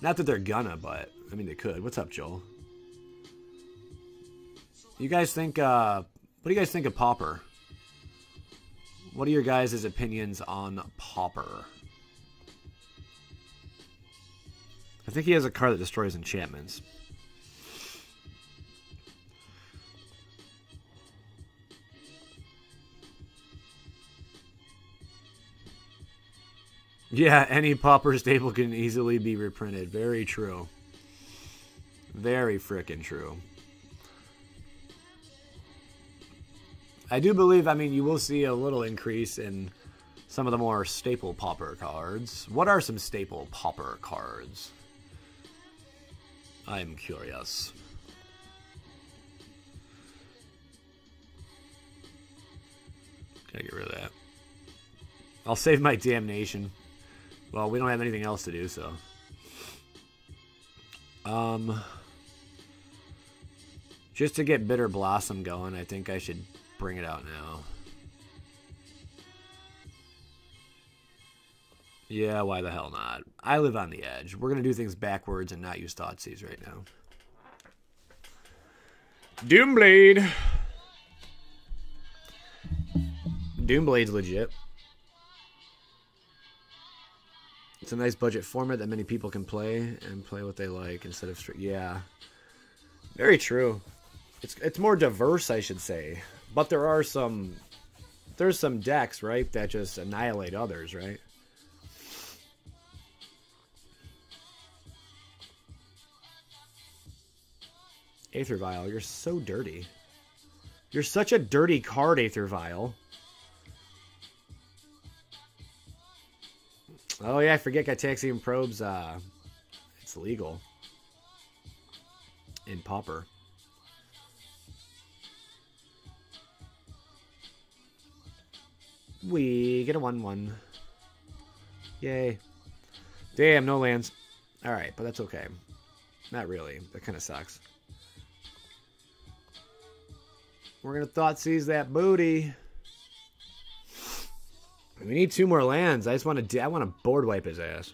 Not that they're gonna, but I mean they could. What's up, Joel? You guys think uh What do you guys think of Pauper? What are your guys' opinions on Pauper? I think he has a card that destroys enchantments. Yeah, any Pauper staple can easily be reprinted. Very true. Very frickin' true. I do believe, I mean, you will see a little increase in some of the more staple Pauper cards. What are some staple Pauper cards? I am curious. Gotta get rid of that. I'll save my Damnation. Well, we don't have anything else to do, so. Um, just to get Bitter Blossom going, I think I should bring it out now. Yeah, why the hell not? I live on the edge. We're going to do things backwards and not use Thoughtseize right now. Doomblade. Doomblade's legit. It's a nice budget format that many people can play and play what they like instead of straight. Yeah. Very true. It's it's more diverse, I should say. But there are some there's some decks, right, that just annihilate others, right? Aether Vial, you're so dirty. You're such a dirty card, Aether Vial. Oh yeah, I forget Ghytaxian Probe's, uh, it's legal in Pauper. We get a one one. Yay. Damn, no lands. Alright, but that's okay. Not really. That kind of sucks. We're going to Thoughtseize that booty. We need two more lands. I just want to I want to board wipe his ass.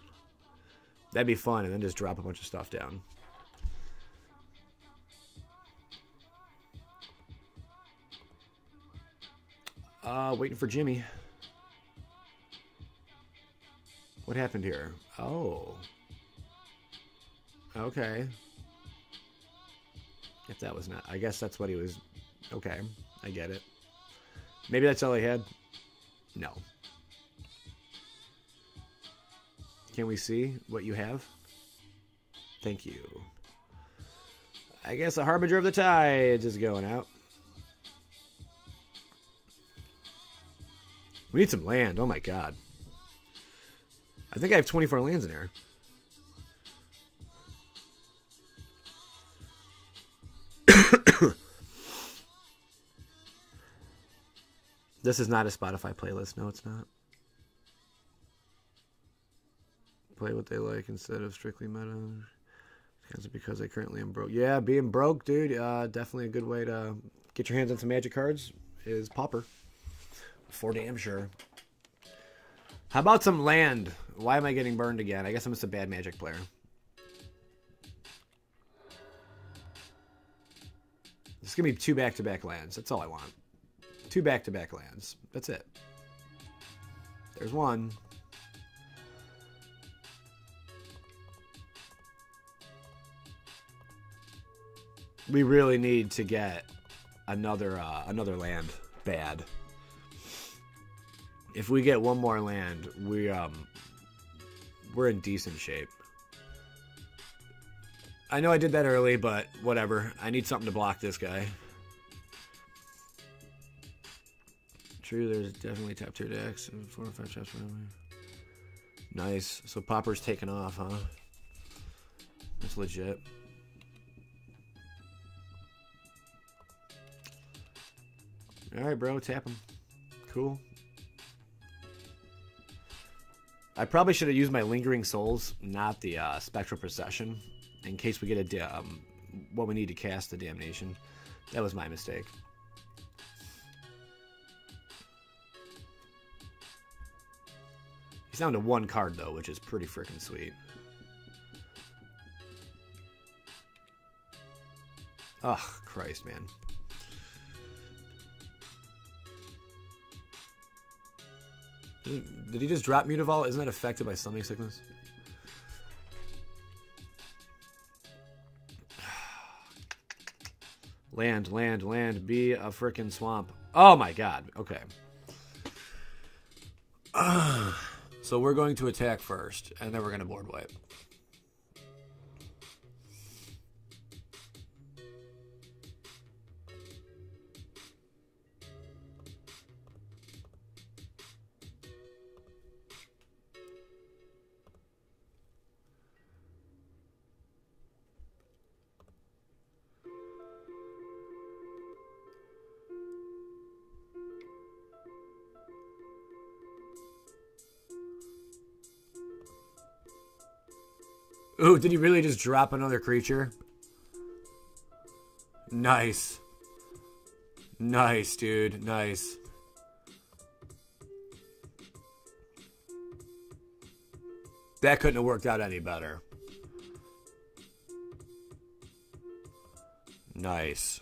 That'd be fun, and then just drop a bunch of stuff down. Uh, waiting for Jimmy. What happened here? Oh. Okay. If that was not... I guess that's what he was... Okay, I get it. Maybe that's all he had. No. Can we see what you have? Thank you. I guess a Harbinger of the Tides is going out. We need some land. Oh my god. I think I have twenty-four lands in there. This is not a Spotify playlist. No, it's not. Play what they like instead of strictly meta. Because because I currently am broke. Yeah, being broke, dude. Uh, definitely a good way to get your hands on some Magic cards is Pauper, for damn sure. How about some land? Why am I getting burned again? I guess I'm just a bad Magic player. This is gonna be two back-to-back lands. That's all I want. Two back-to-back lands. That's it. There's one. We really need to get another uh, another land bad. If we get one more land, we um we're in decent shape. I know I did that early, but whatever. I need something to block this guy. True, there's definitely top tier decks and four or five shots. Nice. So Pauper's taking off, huh? That's legit. All right, bro, tap him. Cool. I probably should have used my Lingering Souls, not the uh, Spectral Procession, in case we get a um, what we need to cast the Damnation. That was my mistake. He's down to one card though, which is pretty freaking sweet. Ugh, Christ, man. Did he just drop Mutavault? Isn't that affected by stomach sickness? Land, land, land. Be a frickin' swamp. Oh my god. Okay. Uh, so we're going to attack first, and then we're going to board wipe. Ooh, did he really just drop another creature? Nice. Nice, dude. Nice. That couldn't have worked out any better. Nice.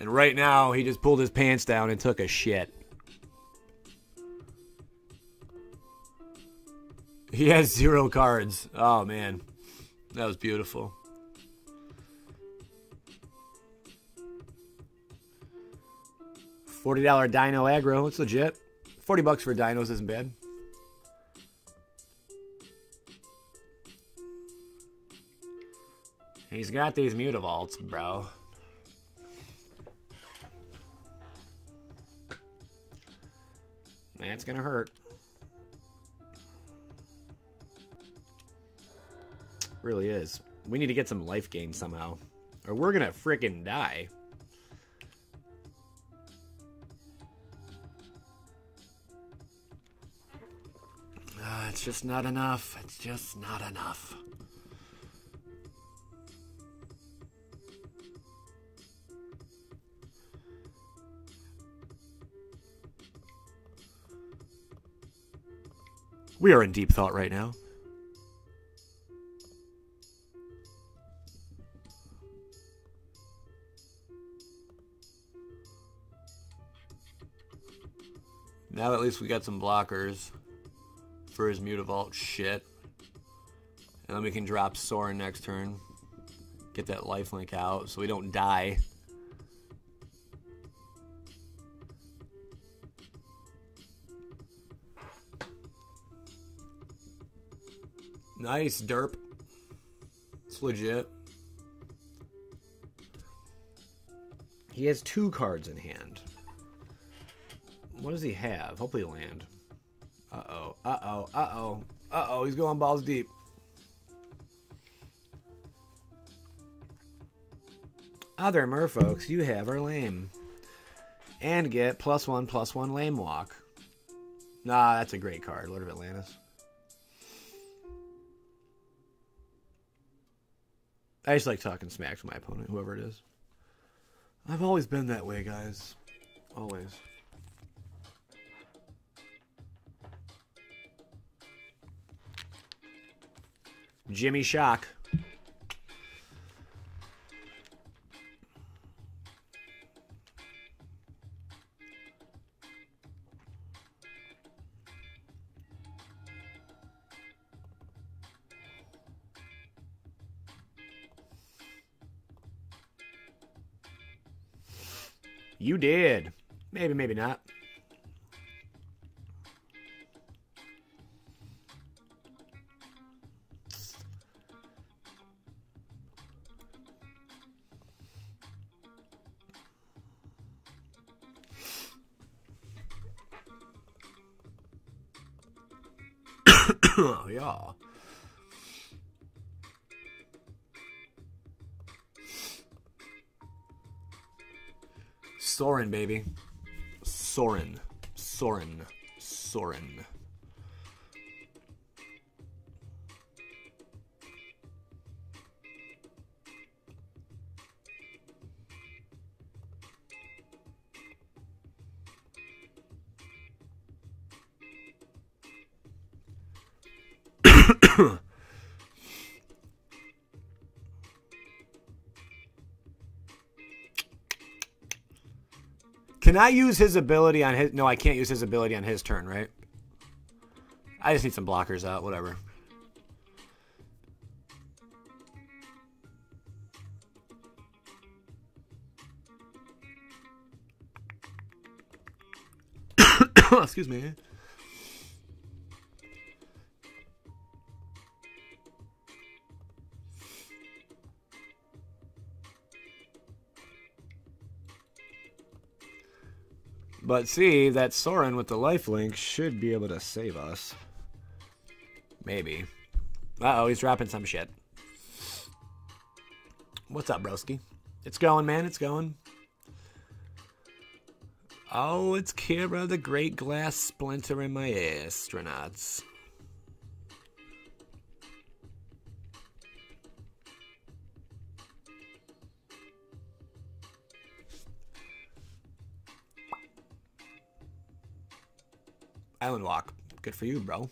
And right now, he just pulled his pants down and took a shit. He has zero cards. Oh, man. That was beautiful. forty dollar dino aggro. It's legit. forty bucks for dinos isn't bad. He's got these Mutavaults, bro. That's going to hurt. Really is. We need to get some life gain somehow, or we're gonna freaking die. Uh, it's just not enough. It's just not enough. We are in deep thought right now. Now at least we got some blockers for his Mutavault shit. And then we can drop Sorin next turn. Get that lifelink out so we don't die. Nice, derp. It's legit. He has two cards in hand. What does he have? Hopefully land. Uh-oh, uh-oh, uh-oh, uh-oh, he's going balls deep. Other merfolks, you have our lame. And get plus one, plus one lame walk. Nah, that's a great card, Lord of Atlantis. I just like talking smack to my opponent, whoever it is. I've always been that way, guys. Always. Jimmy Shock. You did. Maybe, maybe not. Yeah. Sorin, baby. Sorin. Sorin. Sorin. Can I use his ability on his... No, I can't use his ability on his turn, right? I just need some blockers out, whatever. Excuse me. But see, that Sorin with the lifelink should be able to save us. Maybe. Uh-oh, he's dropping some shit. What's up, broski? It's going, man. It's going. Oh, it's Kira, the great glass splinter in my astronauts. Island walk. Good for you, bro.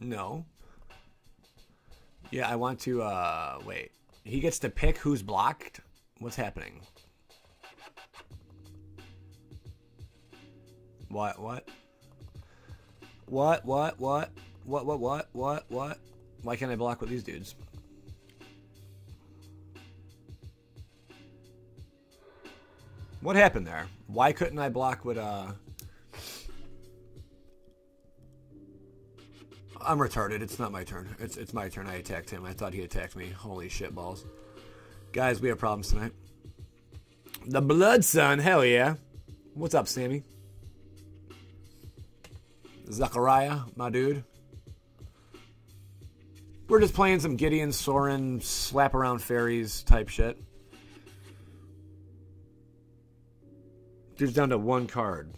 No. Yeah, I want to, uh, wait. He gets to pick who's blocked? What's happening? What, what? What, what, what? What, what, what, what, what? Why can't I block with these dudes? What happened there? Why couldn't I block with, uh... I'm retarded. It's not my turn. It's, it's my turn. I attacked him. I thought he attacked me. Holy shit balls. Guys, we have problems tonight. The Blood Sun. Hell yeah. What's up, Sammy? Zachariah, my dude. We're just playing some Gideon, Sorin, slap around fairies type shit. Dude's down to one card.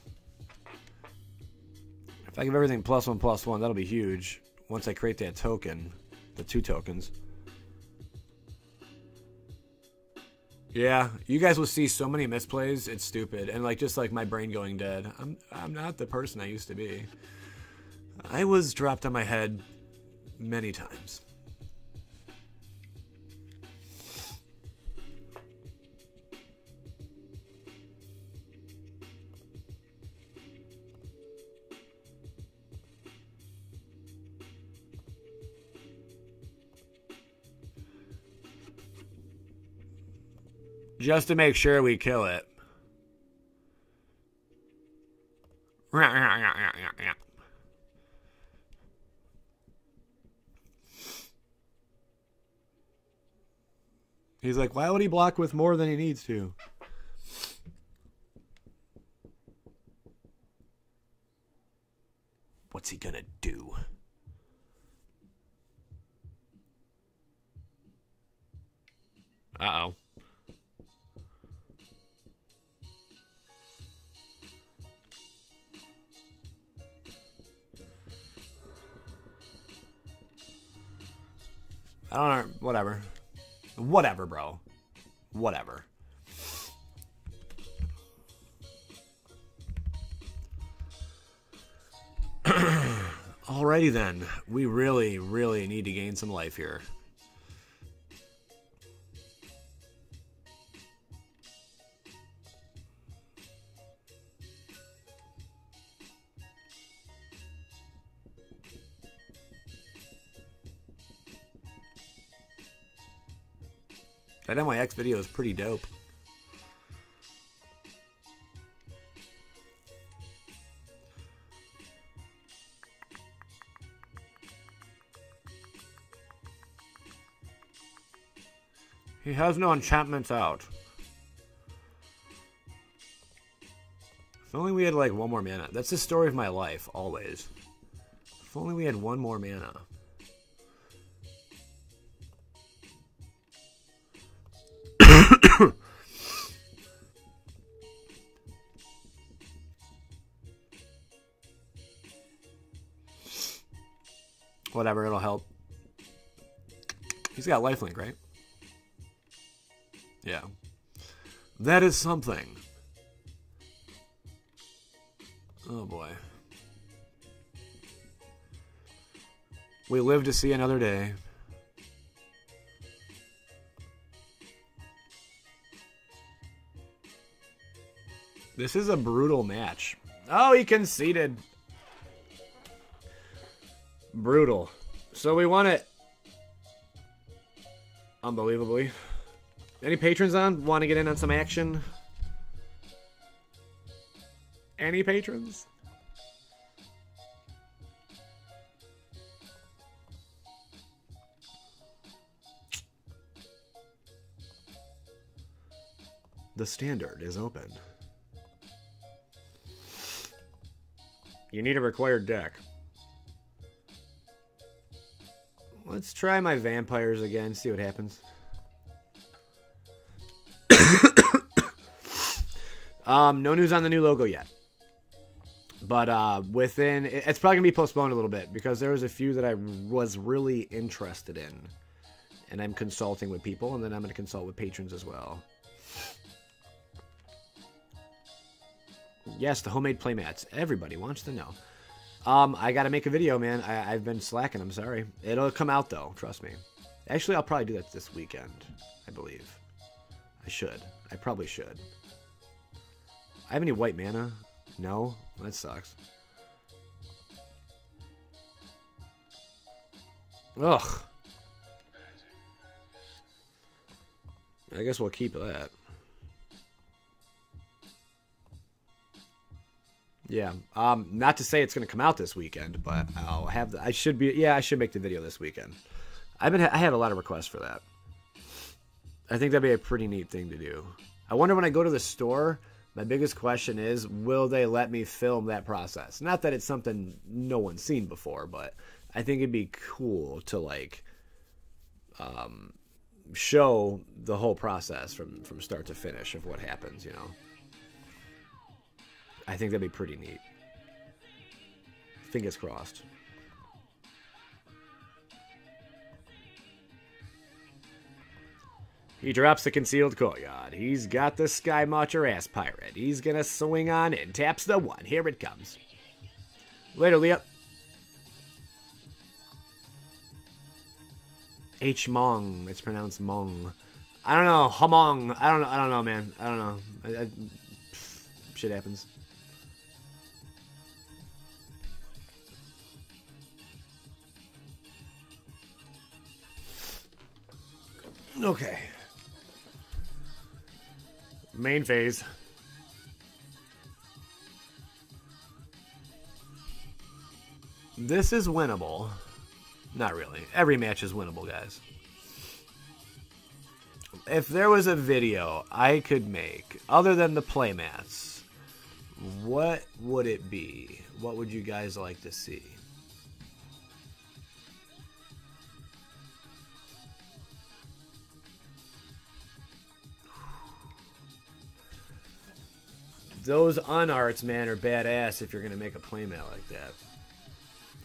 If I give everything plus one, plus one, that'll be huge. Once I create that token, the two tokens. Yeah, you guys will see so many misplays. It's stupid. And like just like my brain going dead. I'm I'm not the person I used to be. I was dropped on my head many times. Just to make sure we kill it. He's like, why would he block with more than he needs to? What's he gonna do? Uh-oh. I don't know. Whatever. Whatever, bro. Whatever. Alrighty then. We really, really need to gain some life here. That M Y X video is pretty dope. He has no enchantments out. If only we had like one more mana. That's the story of my life, always. If only we had one more mana. Whatever, it'll help. He's got lifelink, right? Yeah. That is something. Oh, boy. We live to see another day. This is a brutal match. Oh, he conceded. Brutal. So we won it. Unbelievably. Any patrons on? Want to get in on some action? Any patrons? The standard is open. You need a required deck. Let's try my vampires again, see what happens. um, no news on the new logo yet. But uh, within... It's probably going to be postponed a little bit, because there was a few that I was really interested in. And I'm consulting with people, and then I'm going to consult with patrons as well. Yes, the homemade playmats. Everybody wants to know. Um, I gotta make a video, man. I, I've been slacking, I'm sorry. It'll come out, though, trust me. Actually, I'll probably do that this weekend, I believe. I should. I probably should. I have any white mana? No? That sucks. Ugh. I guess we'll keep that. Yeah, um, not to say it's going to come out this weekend, but I'll have the, I should be, yeah, I should make the video this weekend. I've been, I had a lot of requests for that. I think that'd be a pretty neat thing to do. I wonder when I go to the store, my biggest question is, will they let me film that process? Not that it's something no one's seen before, but I think it'd be cool to, like, um, show the whole process from, from start to finish of what happens, you know? I think that'd be pretty neat. Fingers crossed. He drops the concealed courtyard. He's got the Sky Marcher Asp pirate. He's gonna swing on in. Taps the one. Here it comes. Later, Leah. H Mong. It's pronounced Mong. I don't know. Hamong. I don't know. I don't know, man. I don't know. I, I, pff, shit happens. Okay. Main phase. This is winnable. Not really. Every match is winnable, guys. If there was a video I could make, other than the playmats, what would it be? What would you guys like to see? Those unarts, man, are badass if you're going to make a playmat like that.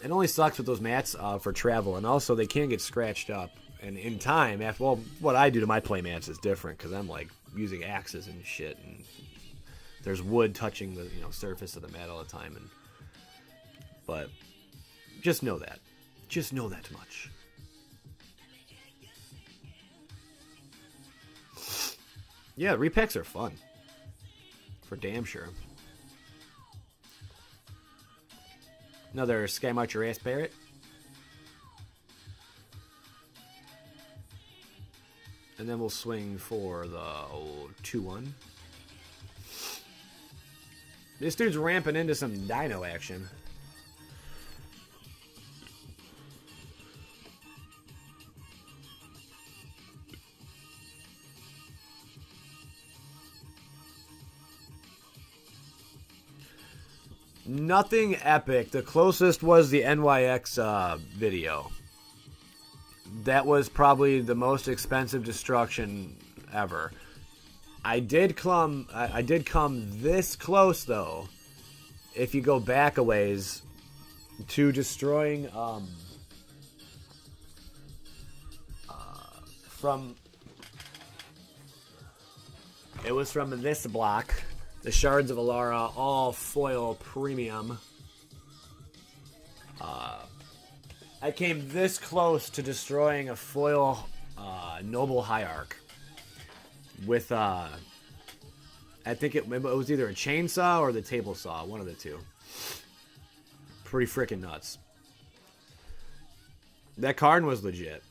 It only sucks with those mats uh, for travel, and also they can get scratched up. And in time, after, well, what I do to my playmats is different, because I'm, like, using axes and shit, and there's wood touching the, you know, surface of the mat all the time. And But just know that. Just know that much. Yeah, repacks are fun. For damn sure. Another Sky Marcher Asp Parrot. And then we'll swing for the old two one. This dude's ramping into some dino action. Nothing epic. The closest was the N Y X uh, video. That was probably the most expensive destruction ever. I did come. I, I did come this close though. If you go back a ways, to destroying um, uh, from It was from this block. The Shards of Alara, all foil premium. Uh, I came this close to destroying a foil uh, Noble Hierarch with, uh, I think it, it was either a chainsaw or the table saw, one of the two. Pretty freaking nuts. That card was legit.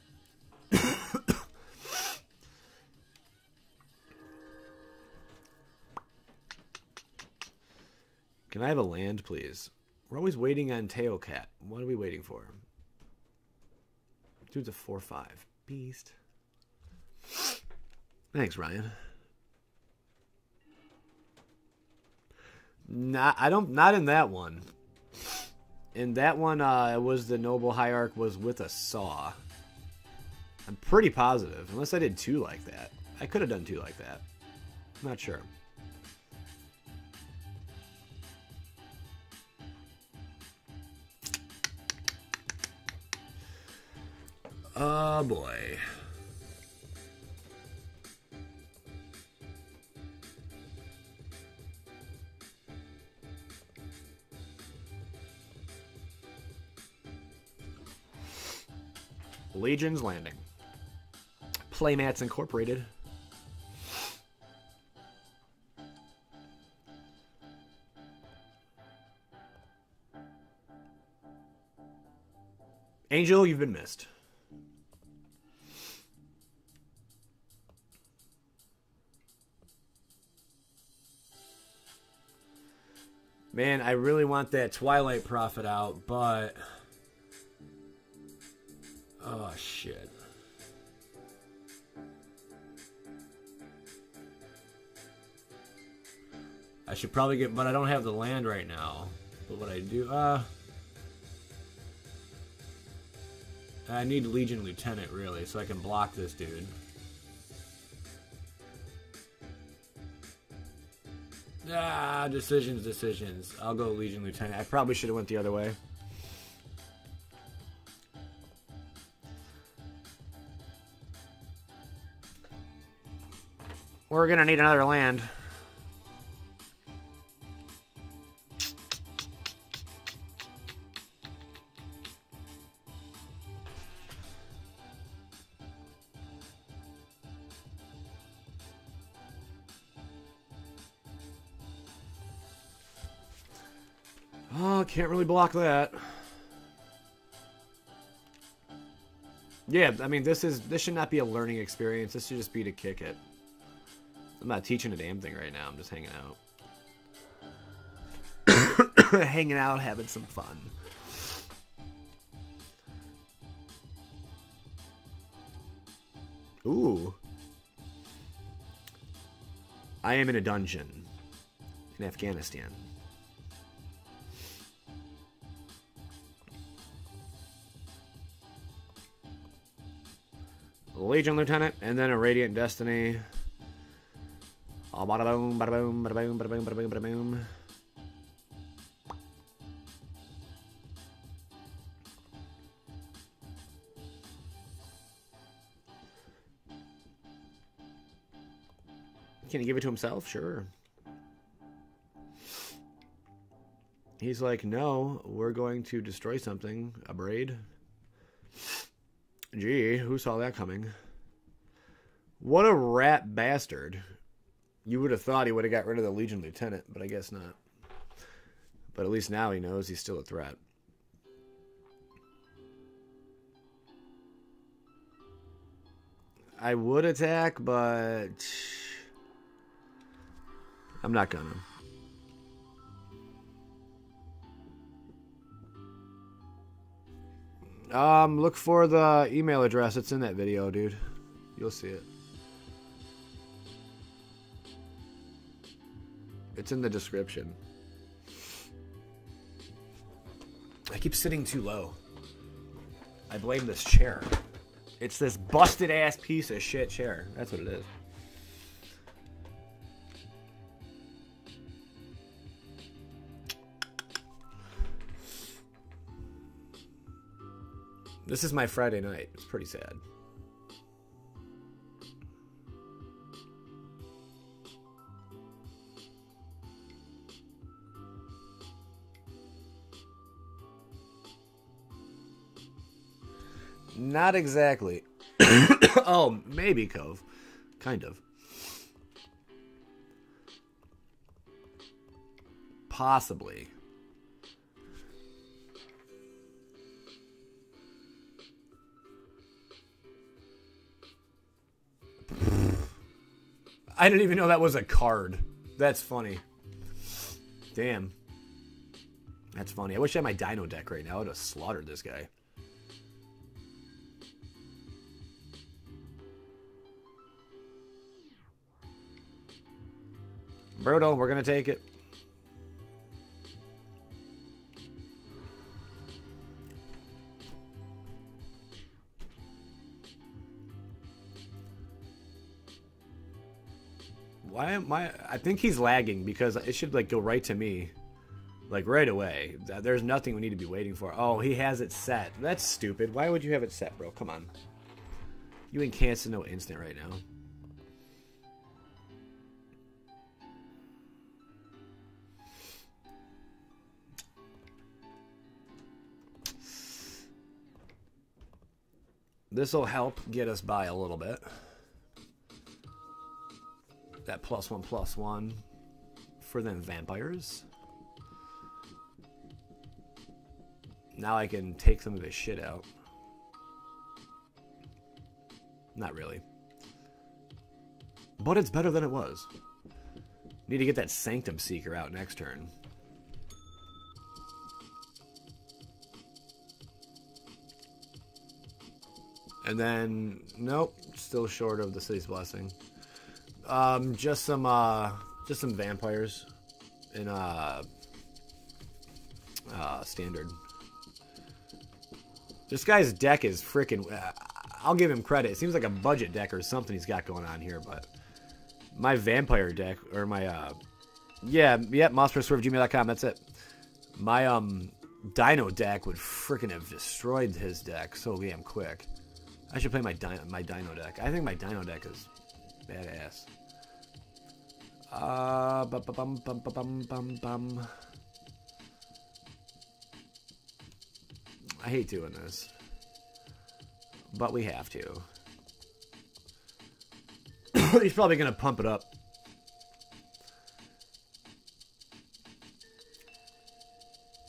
Can I have a land, please? We're always waiting on Tailcat. What are we waiting for? Dude's a four five. Beast. Thanks, Ryan. Not, I don't, not in that one. In that one, uh, it was the Noble Hierarch was with a saw. I'm pretty positive. Unless I did two like that. I could have done two like that. I'm not sure. Oh boy. Legion's Landing. Playmats Incorporated. Angel, you've been missed. Man, I really want that Twilight Prophet out, but... Oh, shit. I should probably get... But I don't have the land right now. But what I do... Uh... I need Legion Lieutenant, really, so I can block this dude. Ah, decisions, decisions. I'll go Legion Lieutenant. I probably should have went the other way. We're gonna need another land. Can't really block that. Yeah, I mean, this is this should not be a learning experience. This should just be to kick it. I'm not teaching a damn thing right now. I'm just hanging out. Hanging out, having some fun. Ooh. I am in a dungeon in Afghanistan. Legion Lieutenant, and then a Radiant Destiny. Oh, bada boom, bada boom, bada boom, bada boom, bada boom, bada boom. Can he give it to himself? Sure. He's like, no, we're going to destroy something. A braid. Gee, who saw that coming? What a rat bastard. You would have thought he would have got rid of the Legion Lieutenant, but I guess not. But at least now he knows he's still a threat. I would attack, but... I'm not gonna. Um, look for the email address. It's in that video, dude. You'll see it. It's in the description. I keep sitting too low. I blame this chair. It's this busted ass piece of shit chair. That's what it is. This is my Friday night. It's pretty sad. Not exactly. Oh, maybe Cove. Kind of. Possibly. I didn't even know that was a card. That's funny. Damn. That's funny. I wish I had my dino deck right now. I would have slaughtered this guy. Brutal, we're going to take it. Why am I... I think he's lagging because it should, like, go right to me. Like, right away. There's nothing we need to be waiting for. Oh, he has it set. That's stupid. Why would you have it set, bro? Come on. You ain't canceling no instant right now. This will help get us by a little bit. That plus one, plus one for them vampires. Now I can take some of his shit out. Not really. But it's better than it was. Need to get that Sanctum Seeker out next turn. And then, nope, still short of the City's Blessing. Um, just some, uh, just some vampires in, uh, uh, standard. This guy's deck is freaking, uh, I'll give him credit. It seems like a budget deck or something he's got going on here, but my vampire deck, or my, uh, yeah, yeah, monster swerve gmail dot com, that's it. My, um, dino deck would freaking have destroyed his deck so damn quick. I should play my dino, my dino deck. I think my dino deck is badass. Uh, bum, bum, bum, bum, bum, bum. I hate doing this, but we have to. He's probably going to pump it up.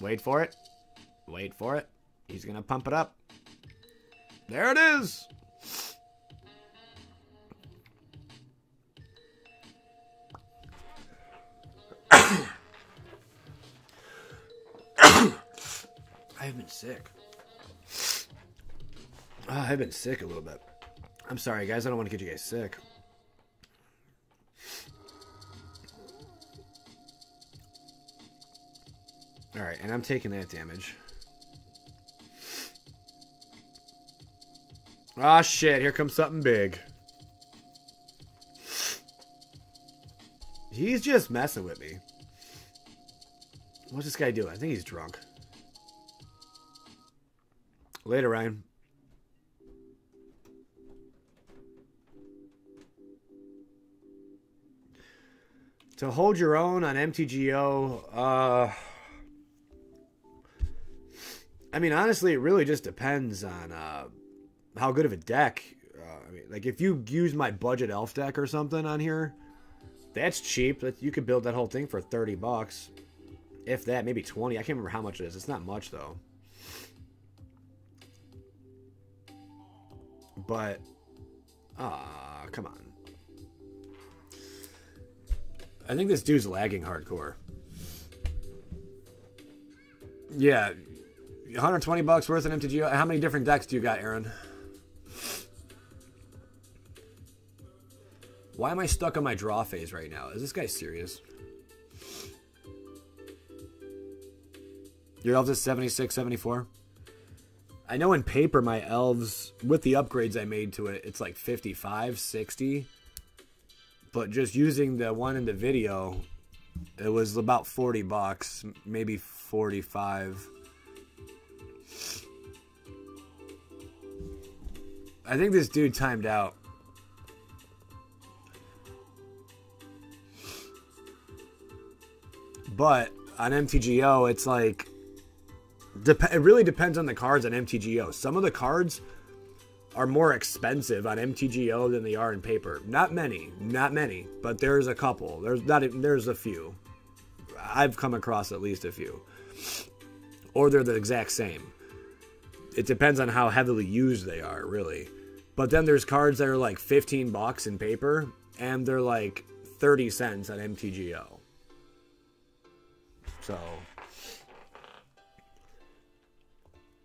Wait for it. Wait for it. He's going to pump it up. There it is. I've been sick. Oh, I've been sick a little bit. I'm sorry, guys. I don't want to get you guys sick. All right, and I'm taking that damage. Ah, shit, here comes something big. He's just messing with me. What's this guy doing? I think he's drunk. Later, Ryan. To hold your own on M T G O, uh... I mean, honestly, it really just depends on, uh... how good of a deck. uh, I mean, like if you use my budget elf deck or something on here, that's cheap. That you could build that whole thing for thirty bucks, if that, maybe twenty. I can't remember how much it is. It's not much though. But ah, uh, come on. I think this dude's lagging hardcore. Yeah, one hundred twenty bucks worth of M T G O. How many different decks do you got, Aaron? Why am I stuck on my draw phase right now? Is this guy serious? Your elves is seventy-six, seventy-four. I know in paper my elves, with the upgrades I made to it, it's like fifty-five, sixty. But just using the one in the video, it was about forty bucks, maybe forty-five. I think this dude timed out. But on M T G O, it's like, it really depends on the cards on M T G O. Some of the cards are more expensive on M T G O than they are in paper. Not many, not many, but there's a couple. There's not even, there's a few. I've come across at least a few. Or they're the exact same. It depends on how heavily used they are, really. But then there's cards that are like fifteen bucks in paper, and they're like thirty cents on M T G O. So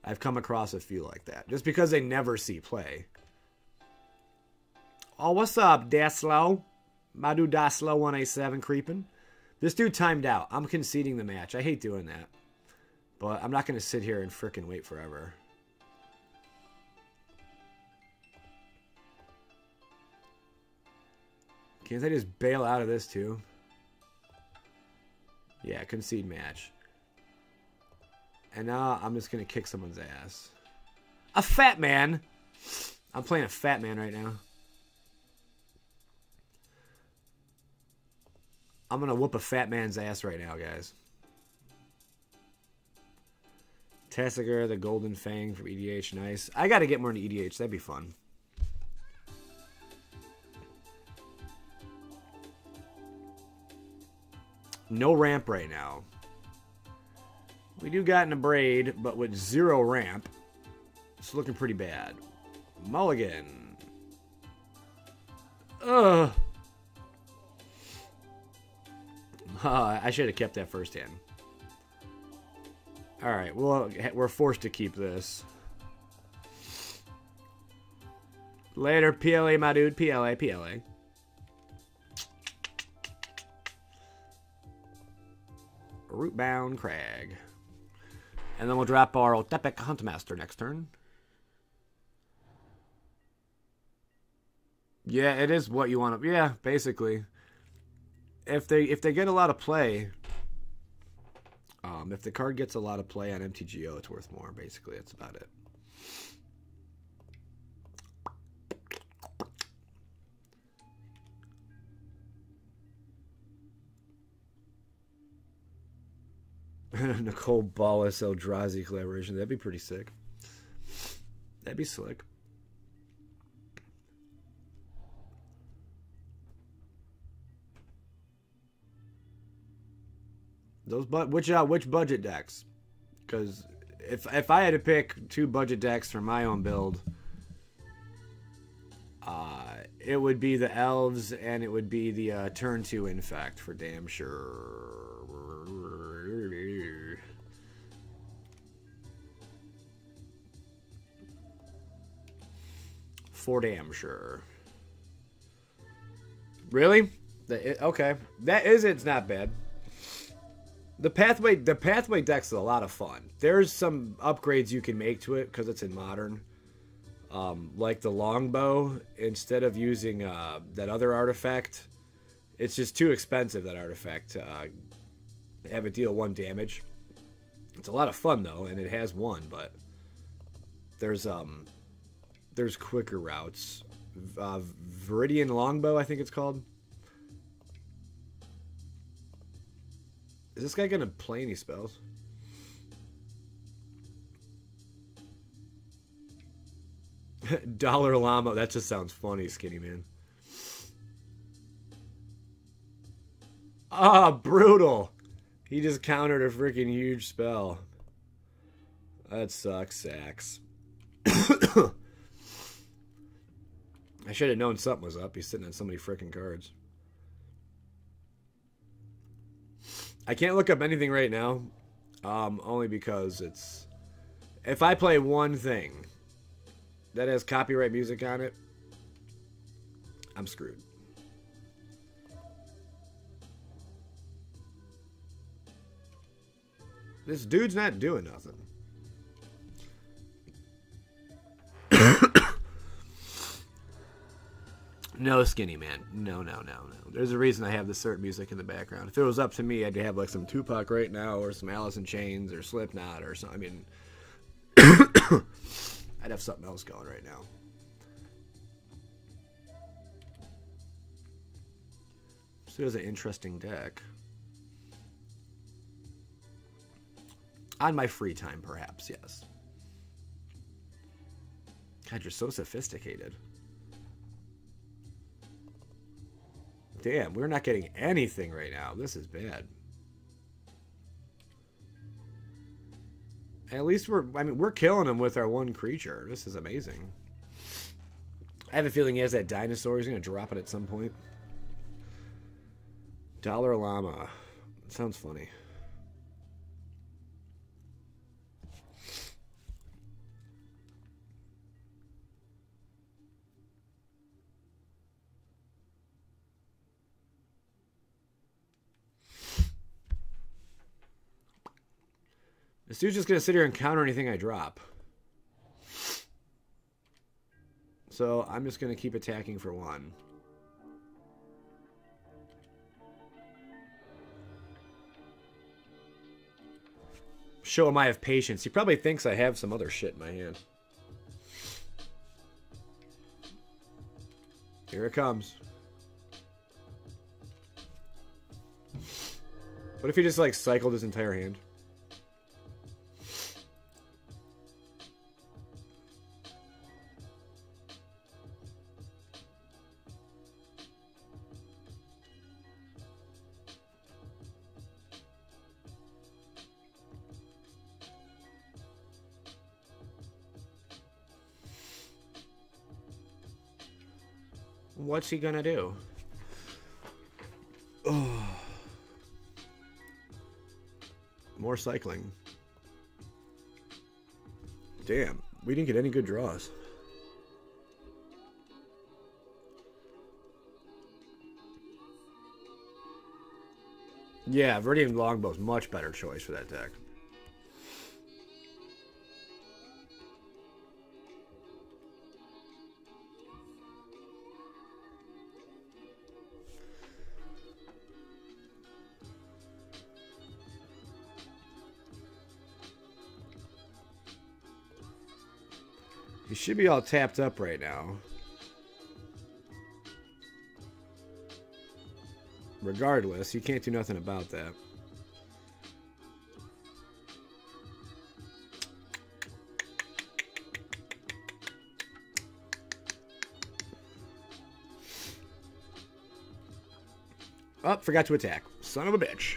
I've come across a few like that, just because they never see play. Oh, what's up, Daslow? Madu Daslow one eighty-seven creeping. This dude timed out. I'm conceding the match. I hate doing that, but I'm not going to sit here and frickin' wait forever. Can't I just bail out of this too? Yeah, concede match. And now I'm just going to kick someone's ass. A fat man! I'm playing a fat man right now. I'm going to whoop a fat man's ass right now, guys. Tassiger, the Golden Fang from E D H. Nice. I got to get more into E D H. That'd be fun. No ramp right now. We do got in a braid, but with zero ramp, it's looking pretty bad. Mulligan. Ugh. Uh, I should have kept that first hand. All right, well, we're forced to keep this. Later, P L A, my dude. P L A, P L A. Rootbound Crag. And then we'll drop our Otepic Huntmaster next turn. Yeah, it is what you want to... Yeah, basically. If they if they get a lot of play... Um, if the card gets a lot of play on M T G O, it's worth more. Basically, that's about it. Nicole Ballas Eldrazi collaboration. That'd be pretty sick. That'd be slick. Those but which uh, which budget decks? Because if if I had to pick two budget decks for my own build, uh, it would be the elves and it would be the uh, turn two infect for damn sure. For damn sure. Really? The, okay. That is it's not bad. The pathway the pathway deck's a lot of fun. There's some upgrades you can make to it because it's in modern. Um, like the longbow, instead of using uh, that other artifact, it's just too expensive, that artifact, to uh, have it deal one damage. It's a lot of fun though, and it has one, but there's um there's quicker routes. Uh, Viridian Longbow, I think it's called. Is this guy going to play any spells? Dollar Llama. That just sounds funny, skinny man. Ah, brutal. He just countered a freaking huge spell. That sucks, Sax. I should have known something was up. He's sitting on so many freaking cards. I can't look up anything right now, um, only because it's... If I play one thing that has copyright music on it, I'm screwed. This dude's not doing nothing. No, skinny man. No, no, no, no. There's a reason I have the cert music in the background. If it was up to me, I'd have like some Tupac right now or some Alice in Chains or Slipknot or something. I mean, I'd have something else going right now. So there's an interesting deck. On my free time, perhaps, yes. God, you're so sophisticated. Damn, we're not getting anything right now. This is bad. At least we're, I mean, we're killing him with our one creature. This is amazing. I have a feeling he has that dinosaur. He's going to drop it at some point. Dollar Llama. That sounds funny. This dude's just going to sit here and counter anything I drop. So I'm just going to keep attacking for one. Show him I have patience. He probably thinks I have some other shit in my hand. Here it comes. What if he just like cycled his entire hand? What's he gonna do? Oh. More cycling. Damn, we didn't get any good draws. Yeah, Viridian Longbow is much better choice for that deck. He should be all tapped up right now. Regardless, you can't do nothing about that. Oh, forgot to attack. Son of a bitch.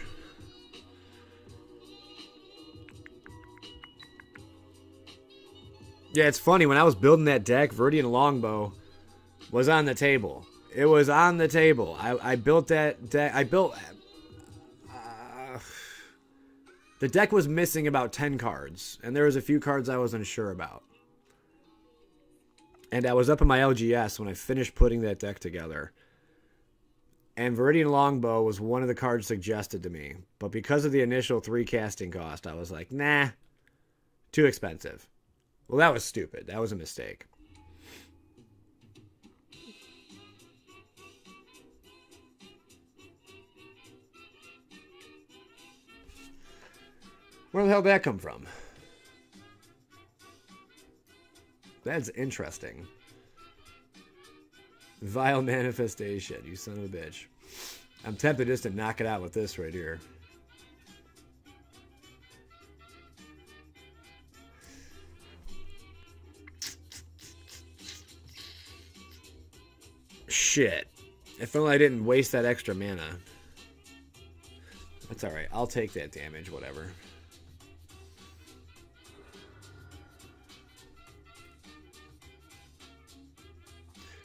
Yeah, it's funny. When I was building that deck, Viridian Longbow was on the table. It was on the table. I, I built that deck. I built... Uh, the deck was missing about ten cards, and there was a few cards I was unsure about. And I was up in my L G S when I finished putting that deck together. And Viridian Longbow was one of the cards suggested to me. But because of the initial three casting cost, I was like, nah, too expensive. Well, that was stupid. That was a mistake. Where the hell did that come from? That's interesting. Vile Manifestation, you son of a bitch. I'm tempted just to knock it out with this right here. Shit. If only I didn't waste that extra mana. That's alright. I'll take that damage, whatever.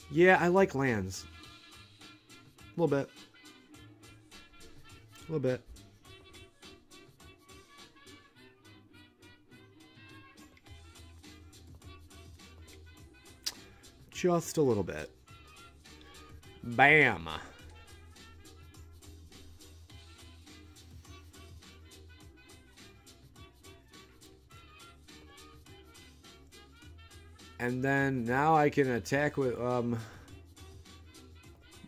Yeah, I like lands. A little bit. A little bit. Just a little bit. Bam. And then now I can attack with, um,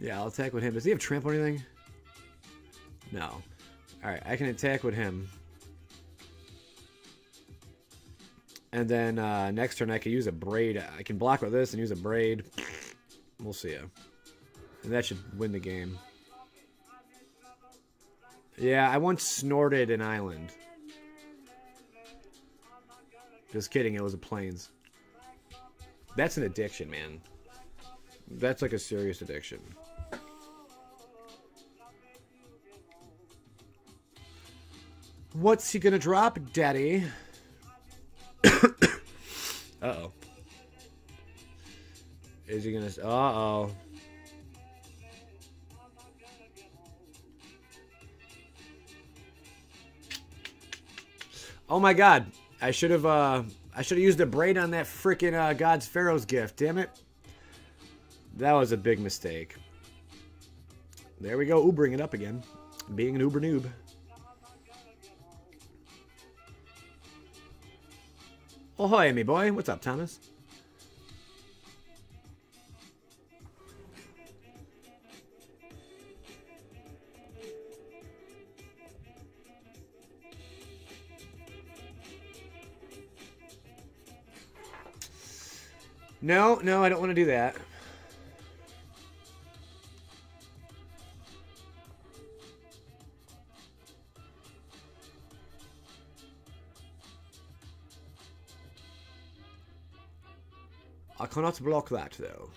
yeah, I'll attack with him. Does he have trample or anything? No. Alright, I can attack with him. And then uh, next turn I can use a braid. I can block with this and use a braid. We'll see ya. And that should win the game. Yeah, I once snorted an island. Just kidding, it was a plains. That's an addiction, man. That's like a serious addiction. What's he gonna drop, Daddy? Uh-oh. Is he gonna... Uh-oh. Oh my god. I should have, uh... I should have used a braid on that frickin' uh, God's Pharaoh's gift. Damn it. That was a big mistake. There we go. Ubering it up again. Being an uber noob. Ahoy, me boy. What's up, Thomas? No, no, I don't want to do that. I cannot block that, though.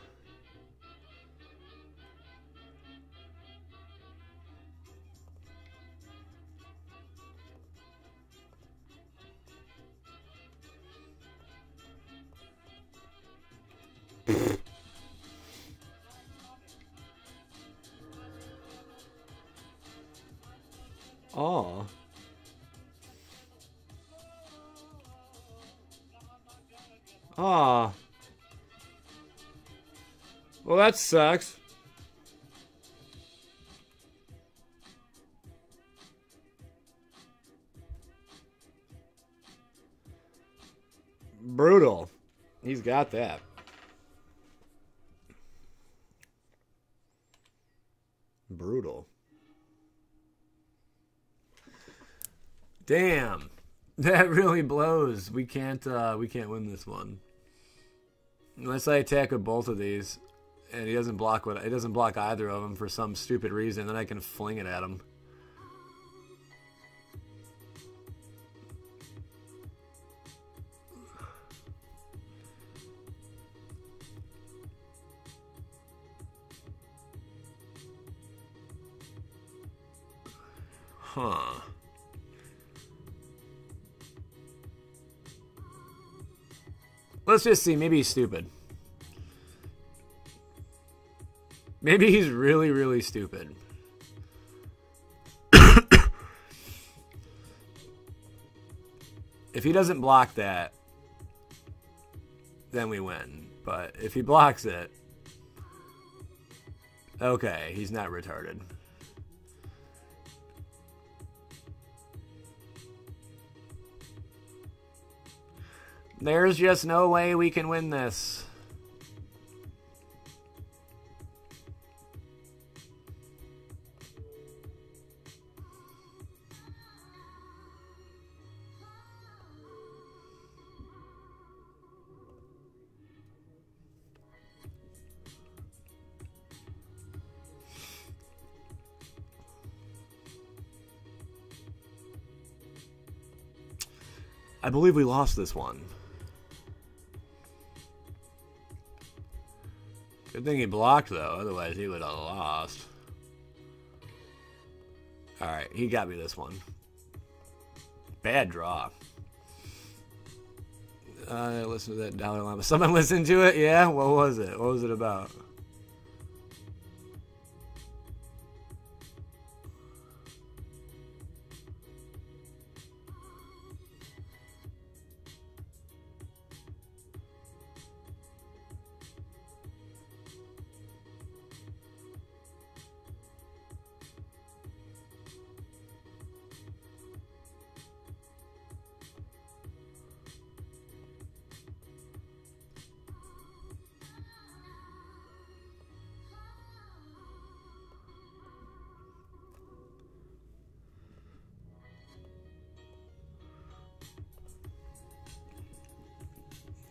Oh. Oh. Well, that sucks. Brutal. He's got that. Brutal. Damn, that really blows. We can't, uh, we can't win this one unless I attack with both of these, and he doesn't block what it doesn't block either of them for some stupid reason. Then I can fling it at him. Huh. Let's just see. Maybe he's stupid. Maybe he's really, really stupid. If he doesn't block that, then we win. But if he blocks it... Okay, he's not retarded. There's just no way we can win this. I believe we lost this one. Good thing he blocked, though. Otherwise, he would have lost. Alright, he got me this one. Bad draw. Uh, listen to that Dalai Lama. Someone listened to it? Yeah? What was it? What was it about?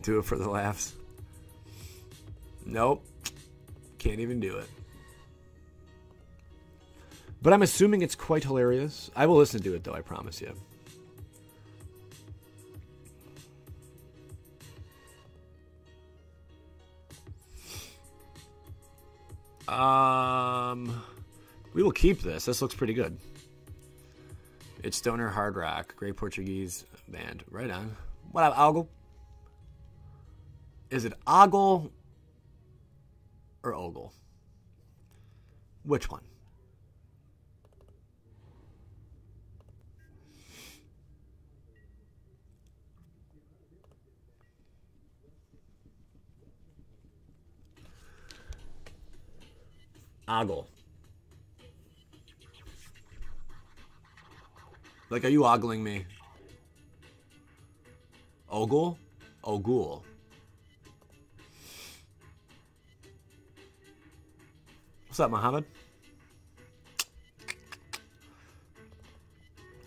Do it for the laughs. Nope. Can't even do it. But I'm assuming it's quite hilarious. I will listen to it, though, I promise you. Um, we will keep this. This looks pretty good. It's Stoner Hard Rock, Great Portuguese Band. Right on. What up, Ogle? Is it Ogle or Ogle? Which one? Ogle. Like, are you ogling me? Ogle? Ogul. What's up, Mohammed?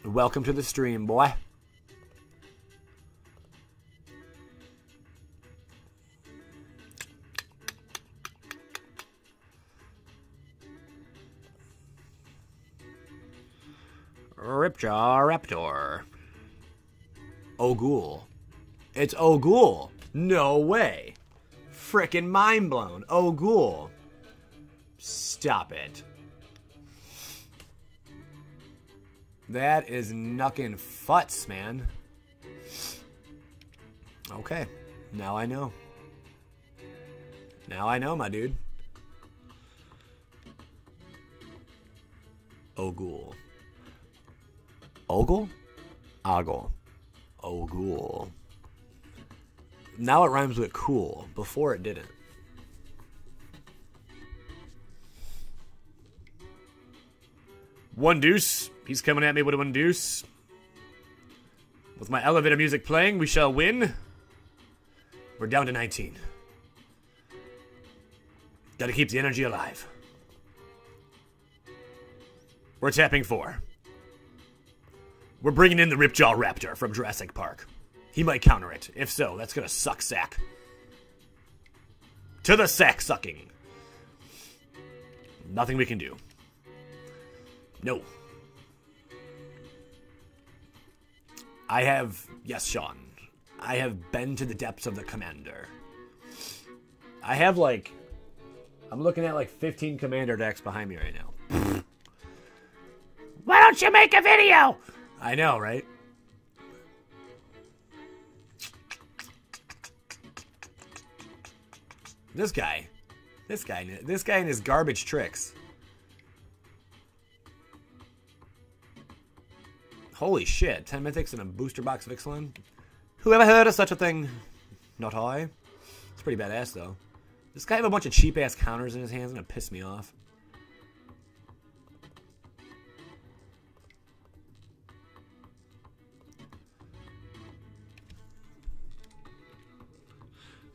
Welcome to the stream, boy. Ripjaw Raptor. Ogul. It's Ogul. No way. Frickin' mind blown. Ogul. Stop it. That is knuckin' futz, man. Okay. Now I know. Now I know, my dude. Ogul. Ogle? Ogle. Ogul. Now it rhymes with cool. Before it didn't. One deuce. He's coming at me with a one deuce. With my elevator music playing, we shall win. We're down to nineteen. Gotta keep the energy alive. We're tapping four. We're bringing in the Ripjaw Raptor from Jurassic Park. He might counter it. If so, that's gonna suck sack. To the sack sucking. Nothing we can do. No. I have... Yes, Sean. I have been to the depths of the Commander. I have, like... I'm looking at, like, fifteen Commander decks behind me right now. Why don't you make a video? I know, right? This guy. This guy. This guy and his garbage tricks. Holy shit. ten mythics and a booster box of Ixalan? Whoever heard of such a thing? Not I. It's pretty badass, though. This guy have a bunch of cheap-ass counters in his hands. It's gonna piss me off.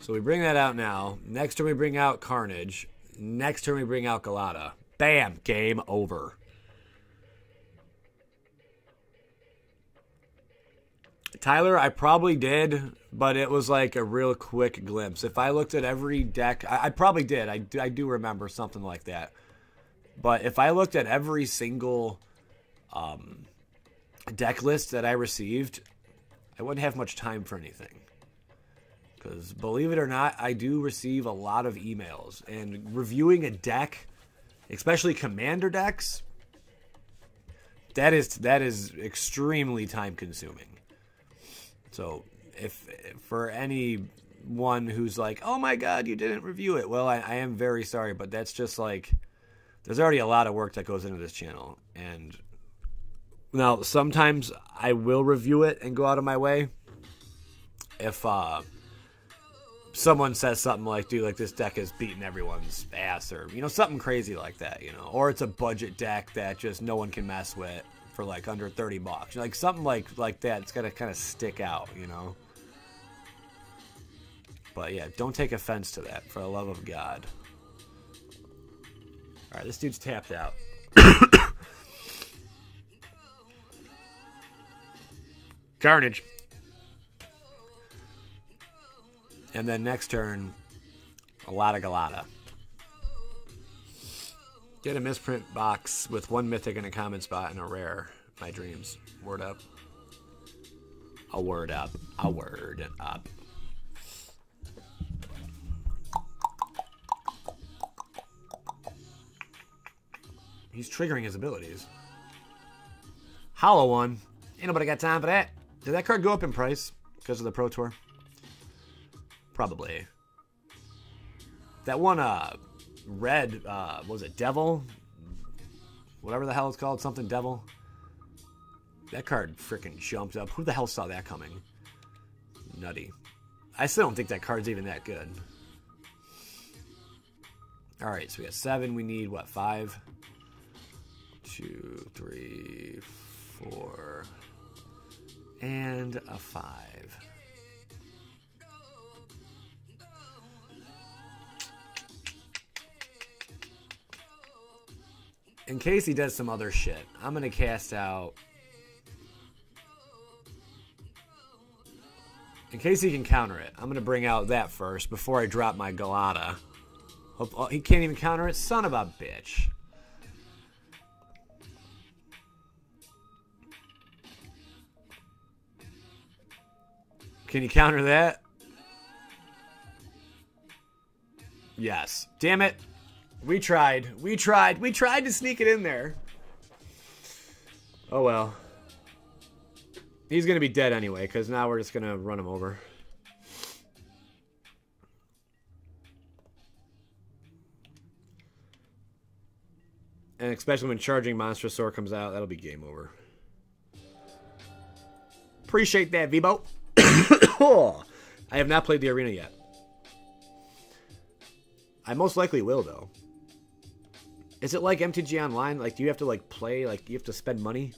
So we bring that out now. Next turn we bring out Carnage. Next turn we bring out Galada. Bam! Game over. Tyler, I probably did, but it was like a real quick glimpse. If I looked at every deck, I, I probably did. I, I do remember something like that. But if I looked at every single um, deck list that I received, I wouldn't have much time for anything. Because believe it or not, I do receive a lot of emails. And reviewing a deck, especially commander decks, that is that is extremely time-consuming. So if, if for anyone who's like, oh my god, you didn't review it. Well, I, I am very sorry, but that's just like, there's already a lot of work that goes into this channel. And now sometimes I will review it and go out of my way. If, uh... someone says something like, dude, like, this deck is beating everyone's ass, or, you know, something crazy like that, you know, or it's a budget deck that just no one can mess with for, like, under thirty bucks, like, something like, like that, it's gotta kind of stick out, you know, but, yeah, don't take offense to that, for the love of God. Alright, this dude's tapped out. Carnage. And then next turn, a lot of Galada. Get a misprint box with one mythic and a common spot and a rare. My dreams. Word up. A word up. A word up. He's triggering his abilities. Hollow one. Ain't nobody got time for that. Did that card go up in price because of the Pro Tour? Probably. That one uh, red, uh, what was it, Devil? Whatever the hell it's called, something Devil. That card freaking jumped up. Who the hell saw that coming? Nutty. I still don't think that card's even that good. Alright, so we got seven. We need, what, five? Two, three, four, and a five. In case he does some other shit, I'm going to cast out... In case he can counter it, I'm going to bring out that first before I drop my Galada. Hope, oh, he can't even counter it? Son of a bitch. Can you counter that? Yes. Damn it. We tried. We tried. We tried to sneak it in there. Oh, well. He's going to be dead anyway, because now we're just going to run him over. And especially when Charging Monstrosaur comes out, that'll be game over. Appreciate that, Vibo. I have not played the arena yet. I most likely will, though. Is it like M T G Online? Like, do you have to, like, play? Like, you have to spend money?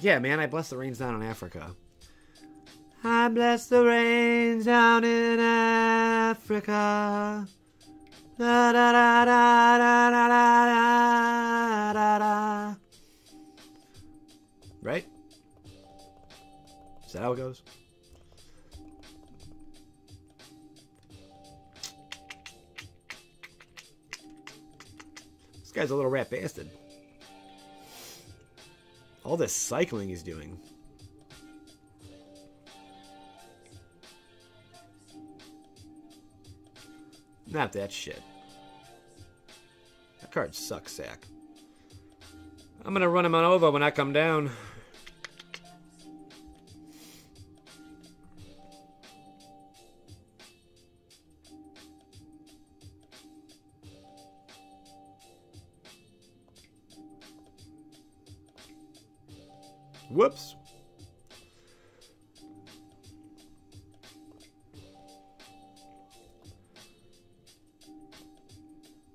Yeah, man, I bless the rains down in Africa. I bless the rains down in Africa. Da, da, da, da, da, da, da, da, da. Right? Is that how it goes? This guy's a little rat bastard. All this cycling he's doing. Not that shit. That card sucks, sack. I'm gonna run him on over when I come down. Whoops.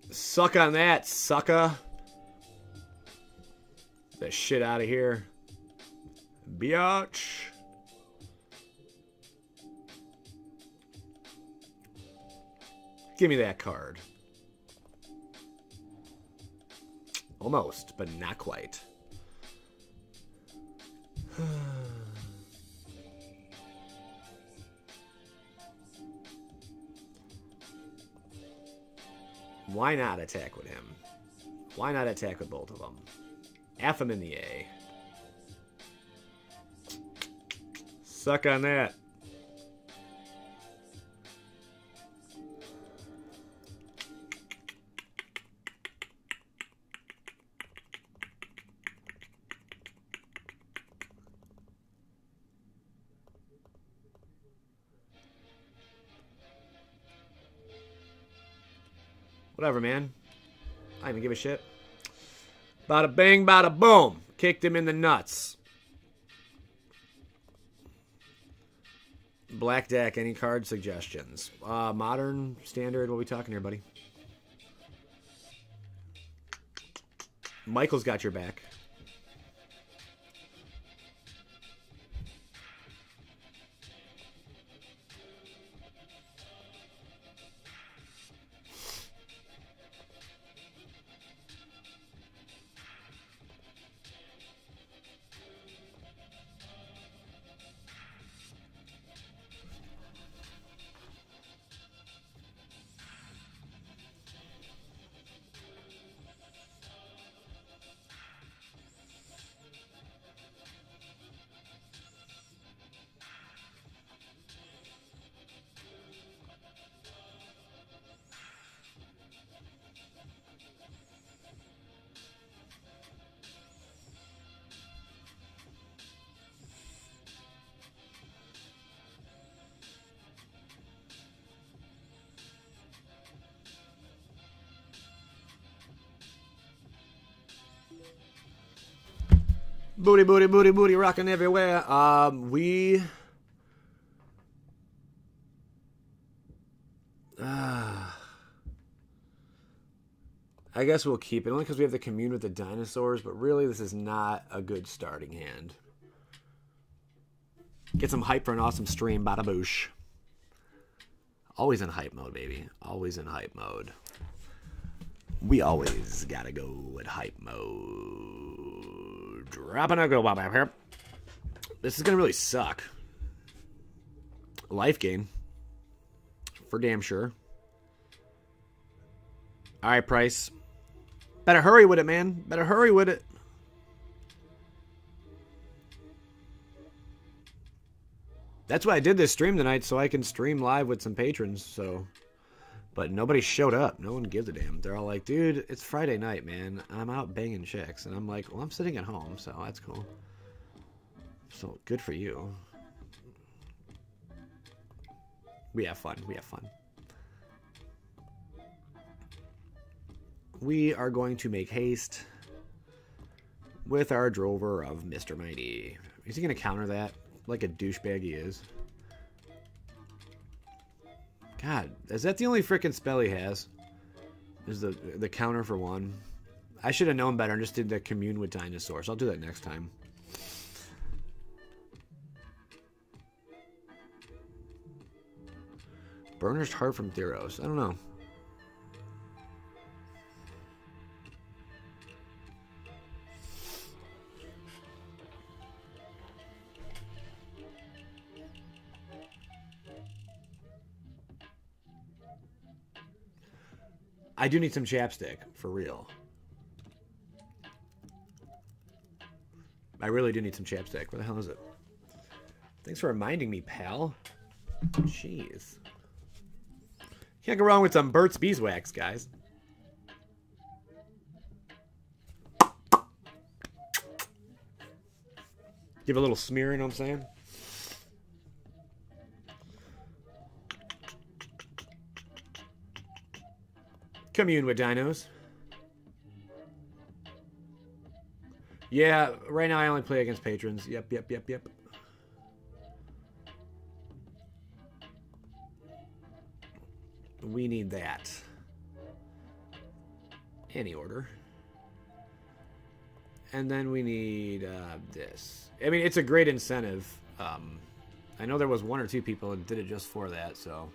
Suck on that, sucker. Get that shit out of here. Biatch. Give me that card. Almost, but not quite. Why not attack with him? Why not attack with both of them? F him in the A. Suck on that. Whatever, man. I don't even give a shit. Bada bang, bada boom. Kicked him in the nuts. Black deck, any card suggestions? Uh, modern, standard, what are we talking here, buddy? Michael's got your back. Booty, booty, booty, booty, rocking everywhere. Um, we... Uh, I guess we'll keep it, only because we have the Commune with the Dinosaurs, but really this is not a good starting hand. Get some hype for an awesome stream, bada boosh. Always in hype mode, baby. Always in hype mode. We always gotta go at hype mode. Dropping a go bomb up here. This is gonna really suck. Life gain. For damn sure. Alright, Price. Better hurry with it, man. Better hurry with it. That's why I did this stream tonight, so I can stream live with some patrons, so... But nobody showed up. No one gives a damn. They're all like, dude, it's Friday night, man. I'm out banging chicks. And I'm like, well, I'm sitting at home, so that's cool. So, good for you. We have fun. We have fun. We are going to make haste with our Drover of Mister Mighty. Is he going to counter that? Like a douchebag he is. God, is that the only freaking spell he has? Is the the counter for one? I should have known better and just did the Commune with Dinosaurs. I'll do that next time. Burner's Heart from Theros. I don't know. I do need some chapstick, for real. I really do need some chapstick. Where the hell is it? Thanks for reminding me, pal. Jeez. Can't go wrong with some Burt's Beeswax, guys. Give a little smear, you know what I'm saying? Commune with Dinos. Yeah, right now I only play against patrons. Yep, yep, yep, yep. We need that. Any order. And then we need uh, this. I mean, it's a great incentive. Um, I know there was one or two people that did it just for that, so...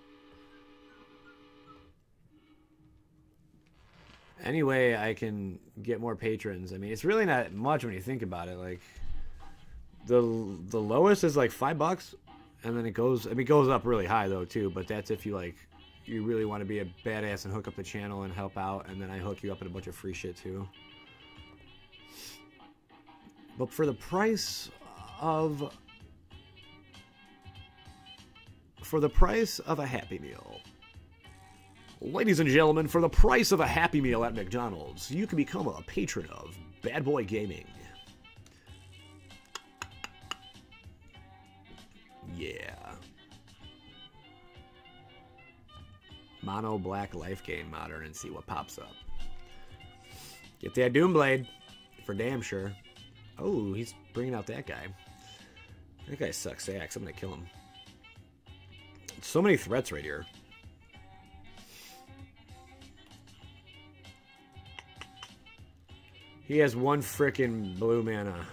Any way I can get more patrons. I mean, it's really not much when you think about it. Like, the the lowest is like five bucks, and then it goes. I mean, it goes up really high though too. But that's if you like, you really want to be a badass and hook up the channel and help out, and then I hook you up in a bunch of free shit too. But for the price of for the price of a Happy Meal. Ladies and gentlemen, for the price of a Happy Meal at McDonald's, you can become a patron of Bad Boy Gaming. Yeah. Mono black life game modern and see what pops up. Get that Doomblade, for damn sure. Oh, he's bringing out that guy. That guy sucks axe. I'm going to kill him. So many threats right here. He has one frickin' blue mana.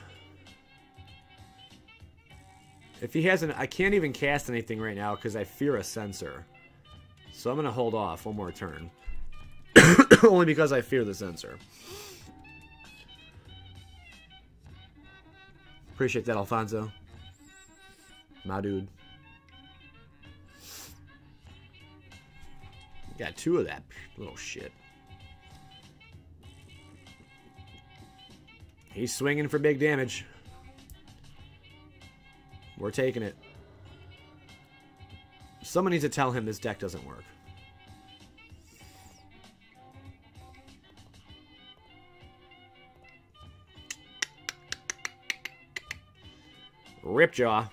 If he hasn't... I can't even cast anything right now because I fear a censor. So I'm going to hold off one more turn. Only because I fear the censor. Appreciate that, Alfonso. My dude. Got two of that little shit. He's swinging for big damage. We're taking it. Someone needs to tell him this deck doesn't work. Ripjaw.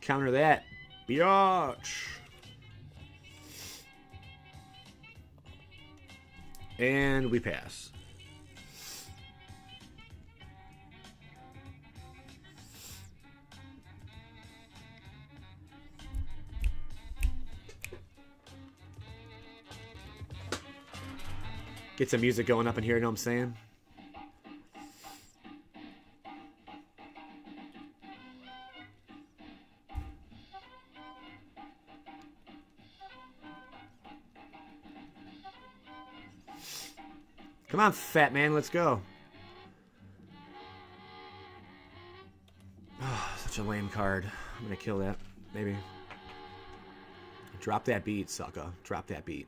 Counter that. Biatch. And we pass. Get some music going up in here, you know what I'm saying? Come on, fat man, let's go. Oh, such a lame card. I'm gonna kill that, maybe. Drop that beat, sucker. Drop that beat.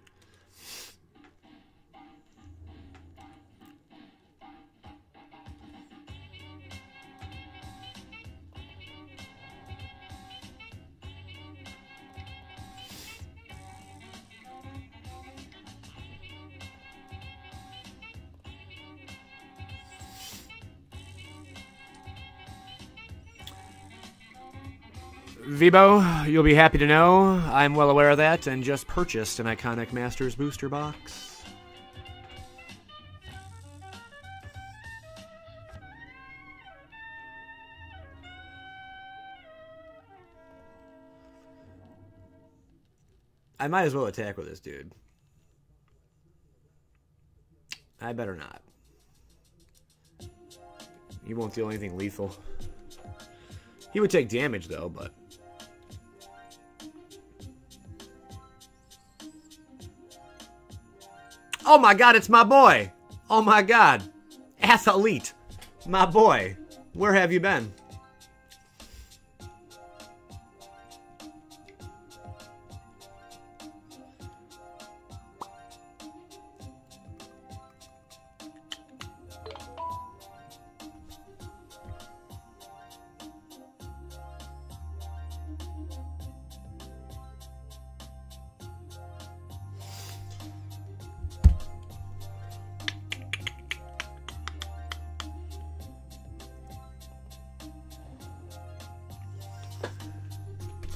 Vibo, you'll be happy to know I'm well aware of that and just purchased an Iconic Masters booster box. I might as well attack with this dude. I better not. He won't deal anything lethal. He would take damage though, but oh my god, it's my boy! Oh my god. Athlete. My boy. Where have you been?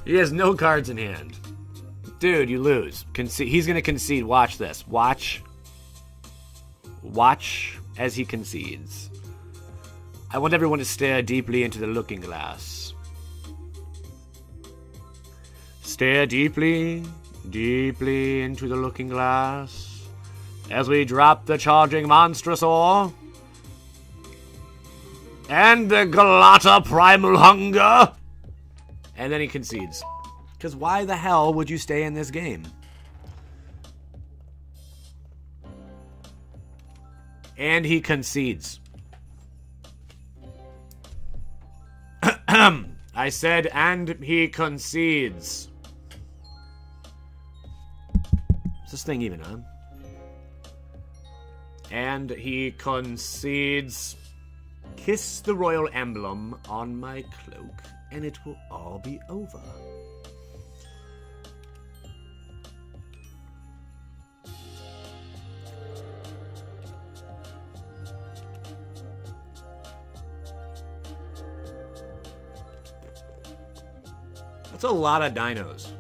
He has no cards in hand. Dude, you lose. Conce- he's going to concede. Watch this. Watch. Watch as he concedes. I want everyone to stare deeply into the looking glass. Stare deeply, deeply into the looking glass. As we drop the Charging Monstrosaur. And the Galada Primal Hunger. And then he concedes. Because why the hell would you stay in this game? And he concedes. I said, and he concedes. Is this thing even on? And he concedes. Kiss the royal emblem on my cloak. And it will all be over. That's a lot of dinos.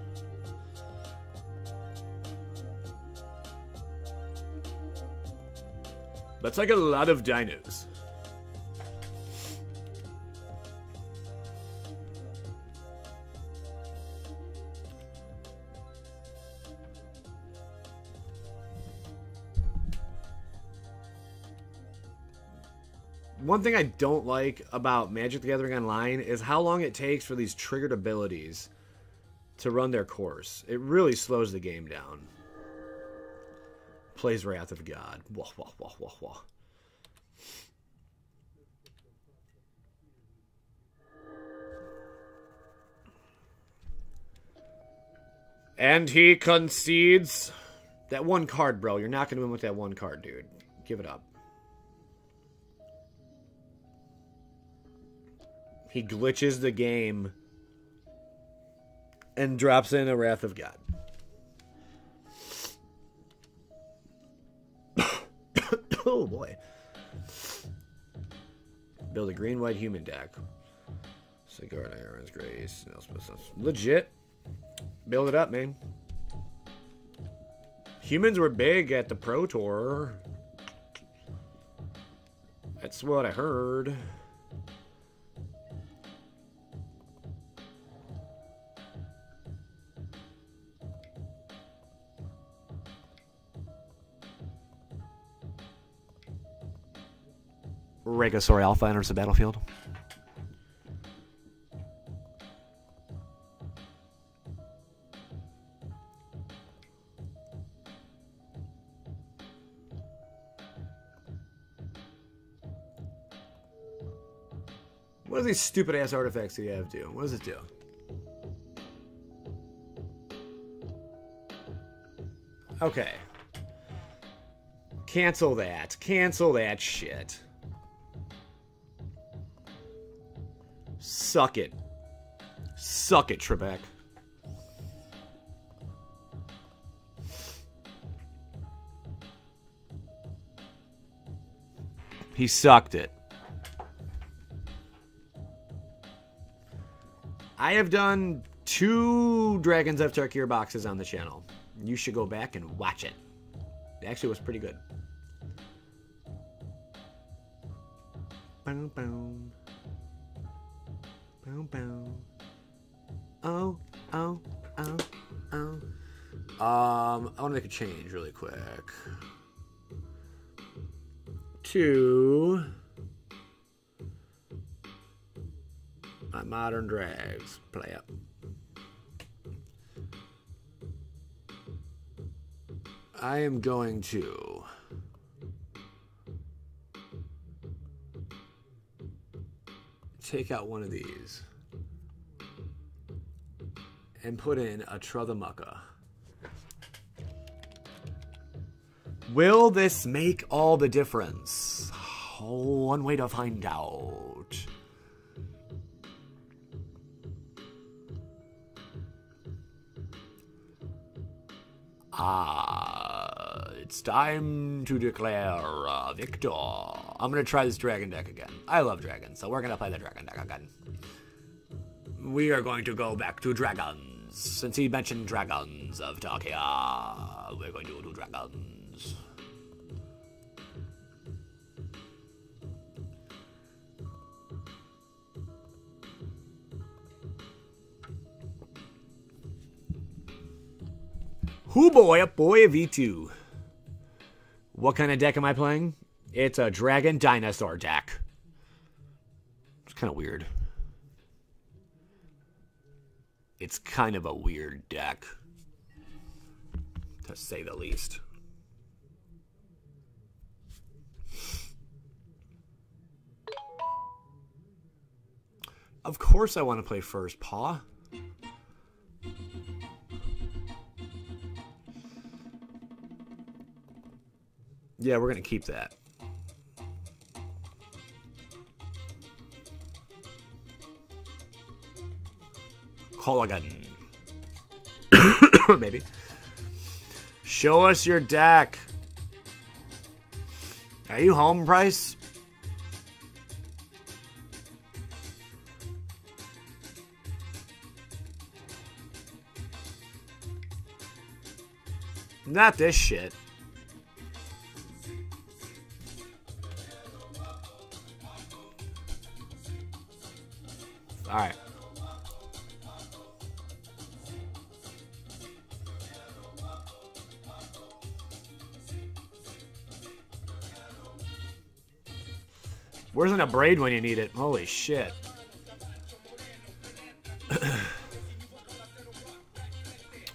That's like a lot of dinos. One thing I don't like about Magic the Gathering Online is how long it takes for these triggered abilities to run their course. It really slows the game down. Plays Wrath of God. Wah, wah, wah, wah, wah. And he concedes. That one card, bro. You're not going to win with that one card, dude. Give it up. He glitches the game and drops in a Wrath of God. Oh boy. Build a green white human deck. Cigar, Aaron's Grace. Legit. Build it up, man. Humans were big at the Pro Tour. That's what I heard. Regisaur Alpha enters the battlefield. What are these stupid ass artifacts that you have to do? What does it do? Okay. Cancel that. Cancel that shit. Suck it. Suck it, Trebek. He sucked it. I have done two Dragons of Tarkir boxes on the channel. You should go back and watch it. It actually was pretty good. Boom, boom. Boom, boom. Oh, oh, oh, oh. Um, I want to make a change really quick. To my modern drags. Play up. I am going to take out one of these and put in a Trothamucka. Will this make all the difference? Oh, one way to find out. Ah. It's time to declare uh, victor. I'm going to try this dragon deck again. I love dragons, so we're going to play the dragon deck again. We are going to go back to dragons. Since he mentioned dragons of Tarkir, we're going to go to dragons. Hoo boy, up boy, V two. What kind of deck am I playing? It's a dragon dinosaur deck. It's kind of weird. It's kind of a weird deck, to say the least. Of course I want to play First Paw. Yeah, we're going to keep that. Colligan. Maybe. Show us your deck. Are you home, Price? Not this shit. All right. Where's an abrade when you need it? Holy shit.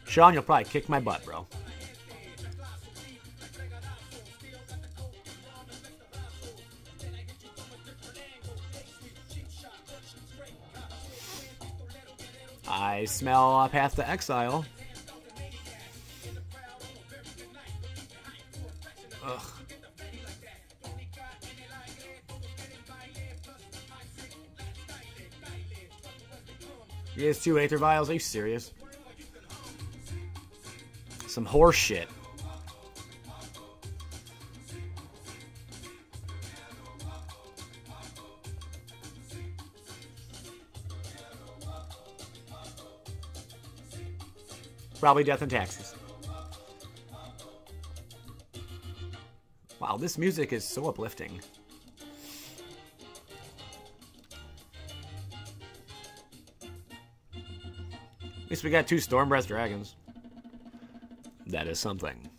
Sean, you'll probably kick my butt, bro. I smell a Path to Exile. Ugh. He has two Aether Vials. Are you serious? Some horse shit. Probably death and taxes. Wow, this music is so uplifting. At least we got two Storm Breath dragons. That is something.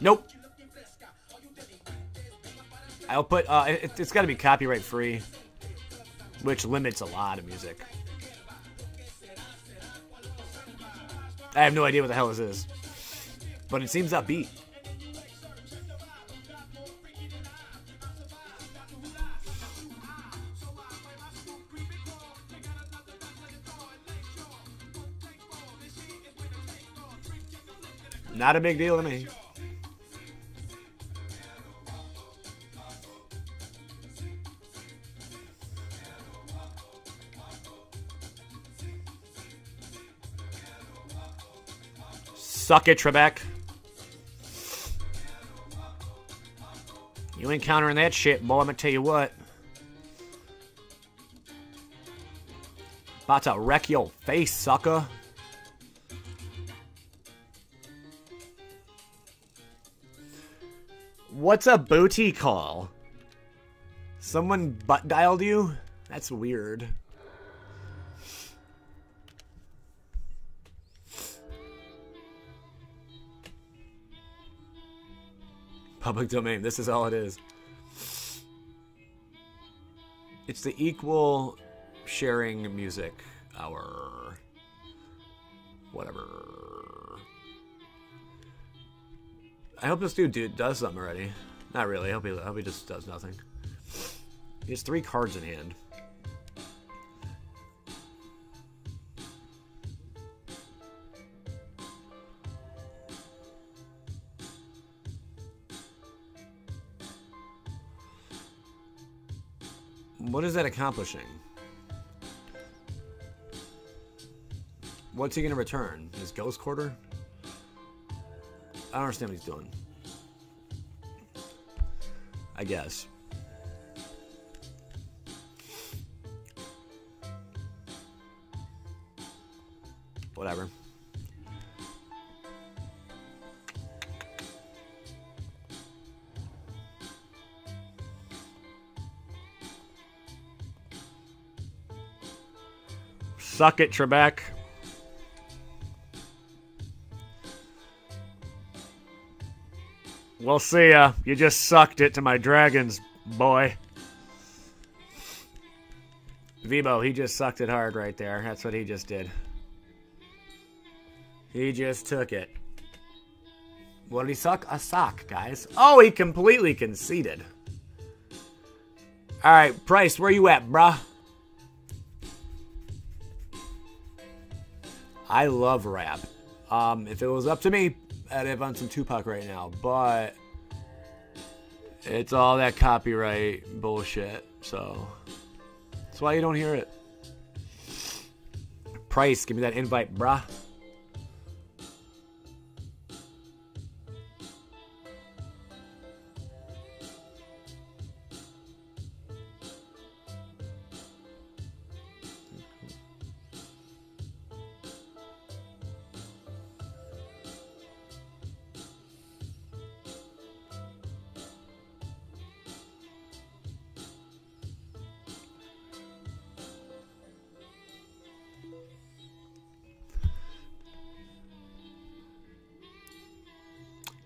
Nope. I'll put, uh, it, it's got to be copyright free, which limits a lot of music. I have no idea what the hell this is, but it seems upbeat. Not a big deal to me. Suck it, Trebek. You ain't countering that shit, boy. I'm gonna tell you what. About to wreck your face, sucker. What's a booty call? Someone butt dialed you? That's weird. Public domain. This is all it is. It's the equal sharing music hour. Whatever. I hope this dude, dude does something already. Not really. I hope he, I hope he just does nothing. He has three cards in hand. What is that accomplishing? What's he going to return? His Ghost Quarter? I don't understand what he's doing. I guess. Whatever. Suck it, Trebek. We'll see ya. You just sucked it to my dragons, boy. Vibo, he just sucked it hard right there. That's what he just did. He just took it. What did he suck? A sock, guys. Oh, he completely conceded. All right, Price, where you at, bruh? I love rap. Um, if it was up to me, I'd have on some Tupac right now, but it's all that copyright bullshit, so that's why you don't hear it. Price, give me that invite, brah.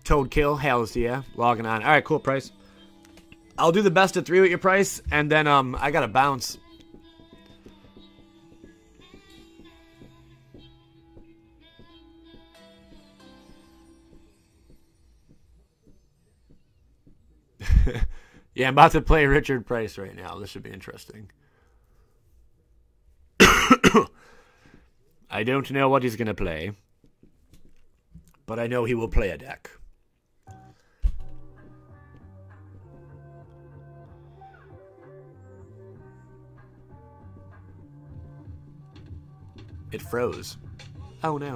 Toadkill, hells to ya. Logging on. All right, cool, Price. I'll do the best of three with your Price, and then um, I gotta bounce. Yeah, I'm about to play Richard Price right now. This should be interesting. I don't know what he's gonna play, but I know he will play a deck. It froze. Oh no.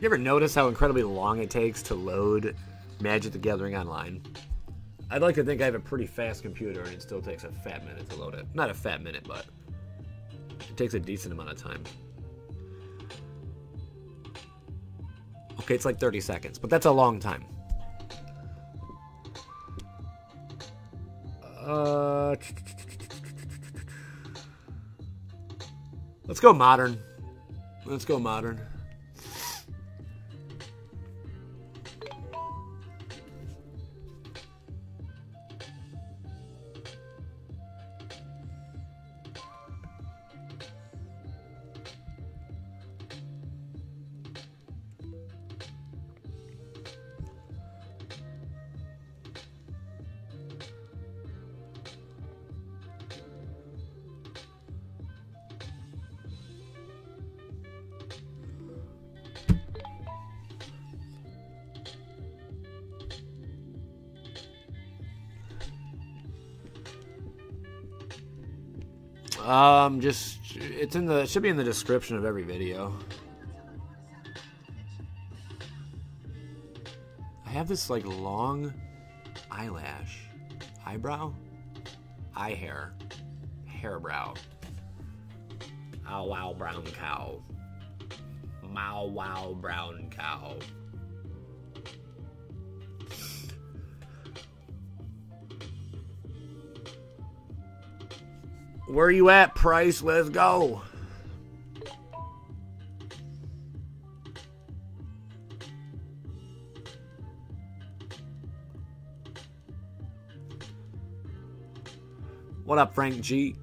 You ever notice how incredibly long it takes to load Magic the Gathering Online? I'd like to think I have a pretty fast computer and it still takes a fat minute to load it. Not a fat minute, but it takes a decent amount of time. Okay, it's like thirty seconds, but that's a long time. Uh... Let's go modern. Let's go modern. Um, just it's in the it should be in the description of every video. I have this like long eyelash, eyebrow, eye hair, hair brow. Ow wow brown cow. Mow wow brown cow. Where you at, Price? Let's go. What up, Frank G?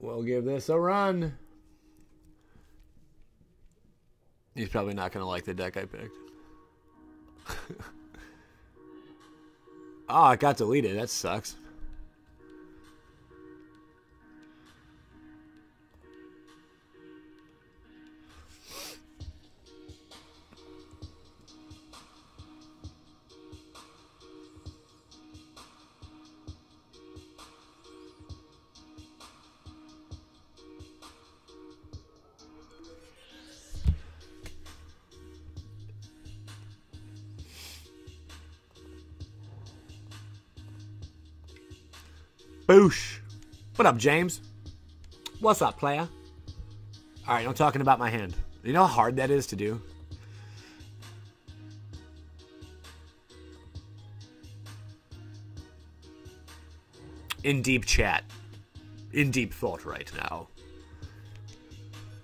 We'll give this a run. He's probably not going to like the deck I picked. Oh, it got deleted. That sucks. Boosh. What up, James? What's up, player? All right, I'm talking about my hand. You know how hard that is to do? In deep chat. In deep thought right now.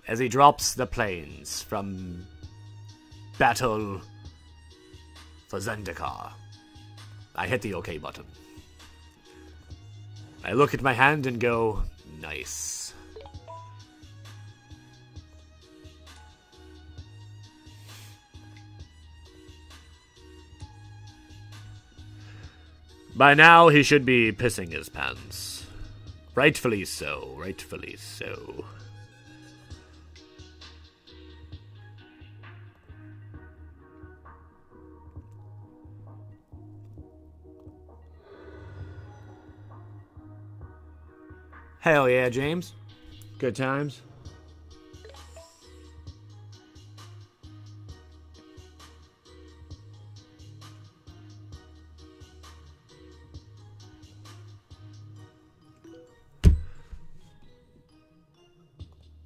As he drops the planes from battle for Zendikar. I hit the OK button. I look at my hand and go, nice. By now, he should be pissing his pants. Rightfully so, rightfully so. Hell yeah, James. Good times.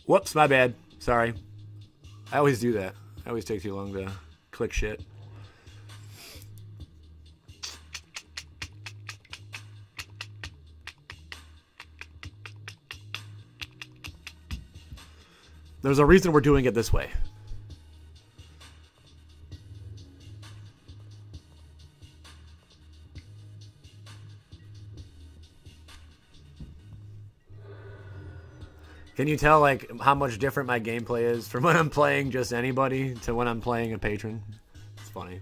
Whoops, my bad. Sorry. I always do that. I always take too long to click shit. There's a reason we're doing it this way. Can you tell like how much different my gameplay is from when I'm playing just anybody to when I'm playing a patron? It's funny.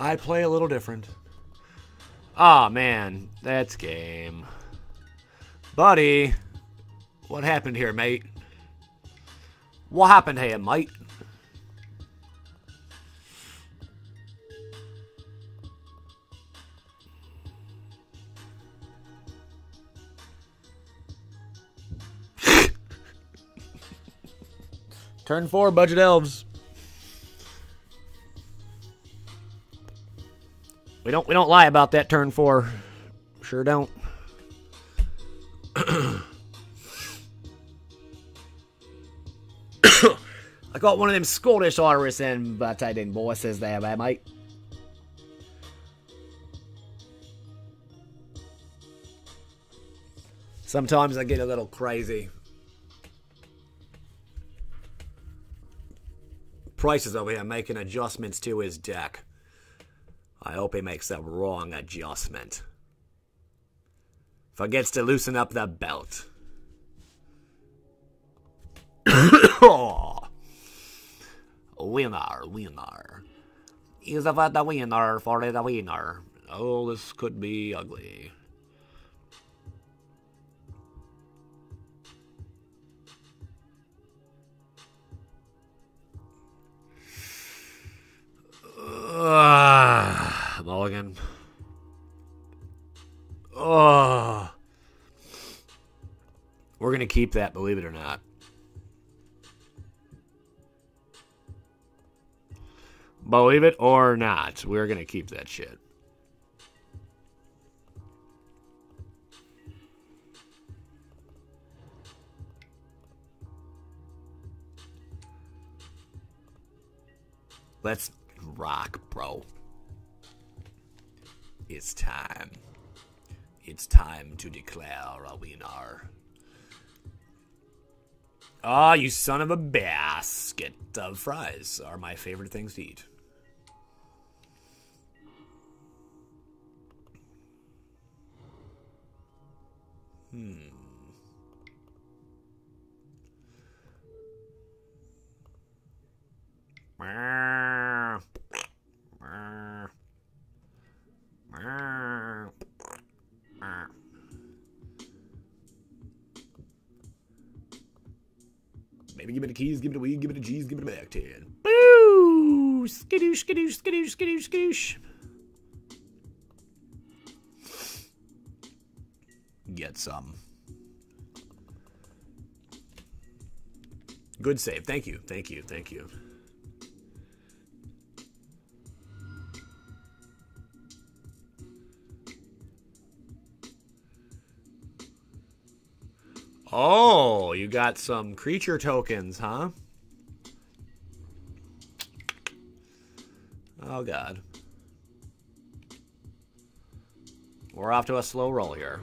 I play a little different. Ah, man, that's game. Buddy. What happened here, mate? What happened here, mate? Turn four, budget elves. We don't we don't lie about that turn four. Sure don't. I got one of them Scottish Irish in, but I didn't voices there, mate. Sometimes I get a little crazy. Price is over here making adjustments to his deck. I hope he makes the wrong adjustment. Forgets to loosen up the belt. Winner, winner. Is that the winner for the winner? Oh, this could be ugly. Uh, Mulligan. Oh, we're gonna keep that, believe it or not. Believe it or not, we're gonna keep that shit. Let's rock, bro. It's time. It's time to declare a winner. Ah, oh, you son of a basket of fries are my favorite things to eat. Hmm. Maybe give me the keys, give me the weed, give me the G's, give me the back ten. Boo! Skidoosh, skidoosh, skidoosh, skidoosh, skidoosh. Get some. Good save. Thank you, thank you, thank you. Oh, you got some creature tokens, huh? Oh, God. We're off to a slow roll here.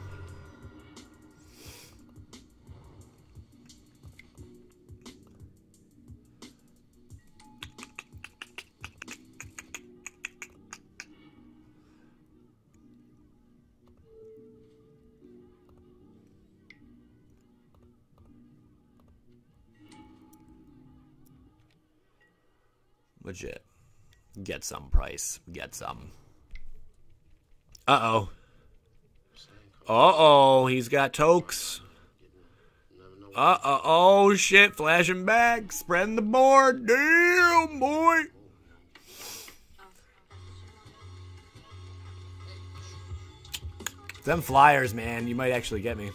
Legit. Get some price. Get some. Uh-oh. Uh-oh. He's got tokes. Uh-oh. Oh, shit. Flashing back. Spreading the board. Damn, boy. Them flyers, man. You might actually get me.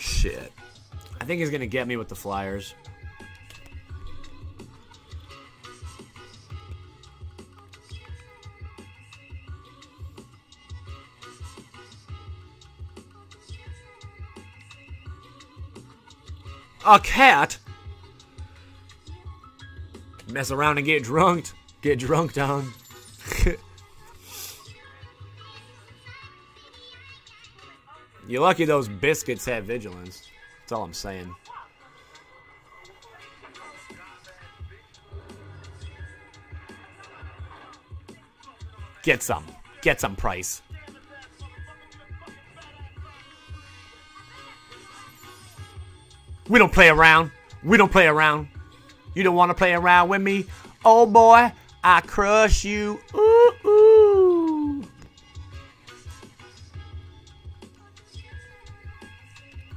Shit. I think he's going to get me with the flyers. A cat? Mess around and get drunked. Get drunk down. You're lucky those biscuits have vigilance. That's all I'm saying. Get some. Get some price. We don't play around. We don't play around. You don't want to play around with me? Oh, boy. I crush you. Ooh, ooh.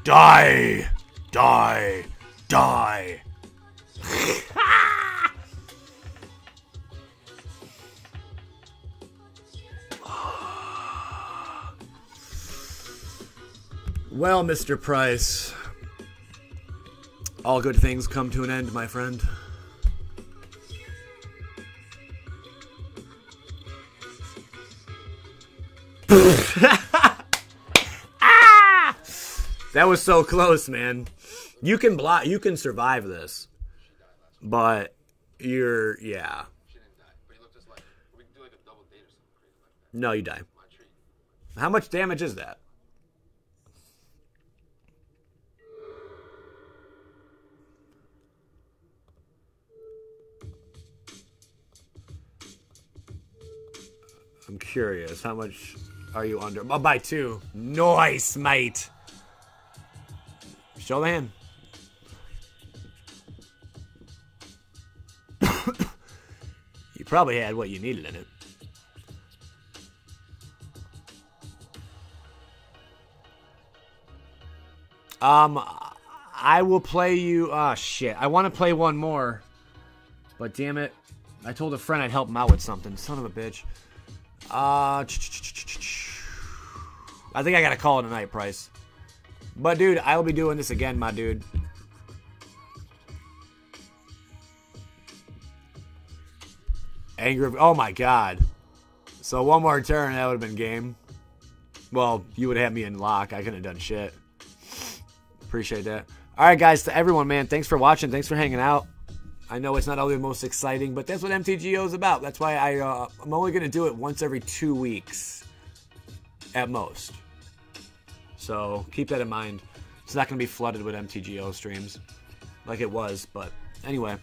Die! Die! Die! Well, Mister Price, All good things come to an end, my friend. Ah! That was so close, man. You can block, you can survive this, but you're, yeah. No, you die. How much damage is that? I'm curious. How much are you under? Oh, by two. Nice, mate. Show the hand. You probably had what you needed in it. Um, I will play you... Ah, oh, shit. I want to play one more. But damn it. I told a friend I'd help him out with something. Son of a bitch. Uh, I think I gotta call it a night, Price. But dude, I'll be doing this again, my dude. Angry. Oh my god. So one more turn, that would've been game. Well, you would've had me in lock. I couldn't have done shit. Appreciate that. Alright guys, to everyone, man, thanks for watching. Thanks for hanging out. I know it's not always the most exciting, but that's what M T G O is about. That's why I, uh, I'm only going to do it once every two weeks at most. So keep that in mind. It's not going to be flooded with M T G O streams like it was. But anyway,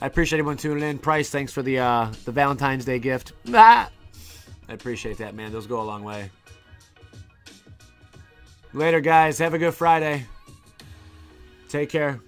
I appreciate everyone tuning in. Price, thanks for the, uh, the Valentine's Day gift. Ah! I appreciate that, man. Those go a long way. Later, guys. Have a good Friday. Take care.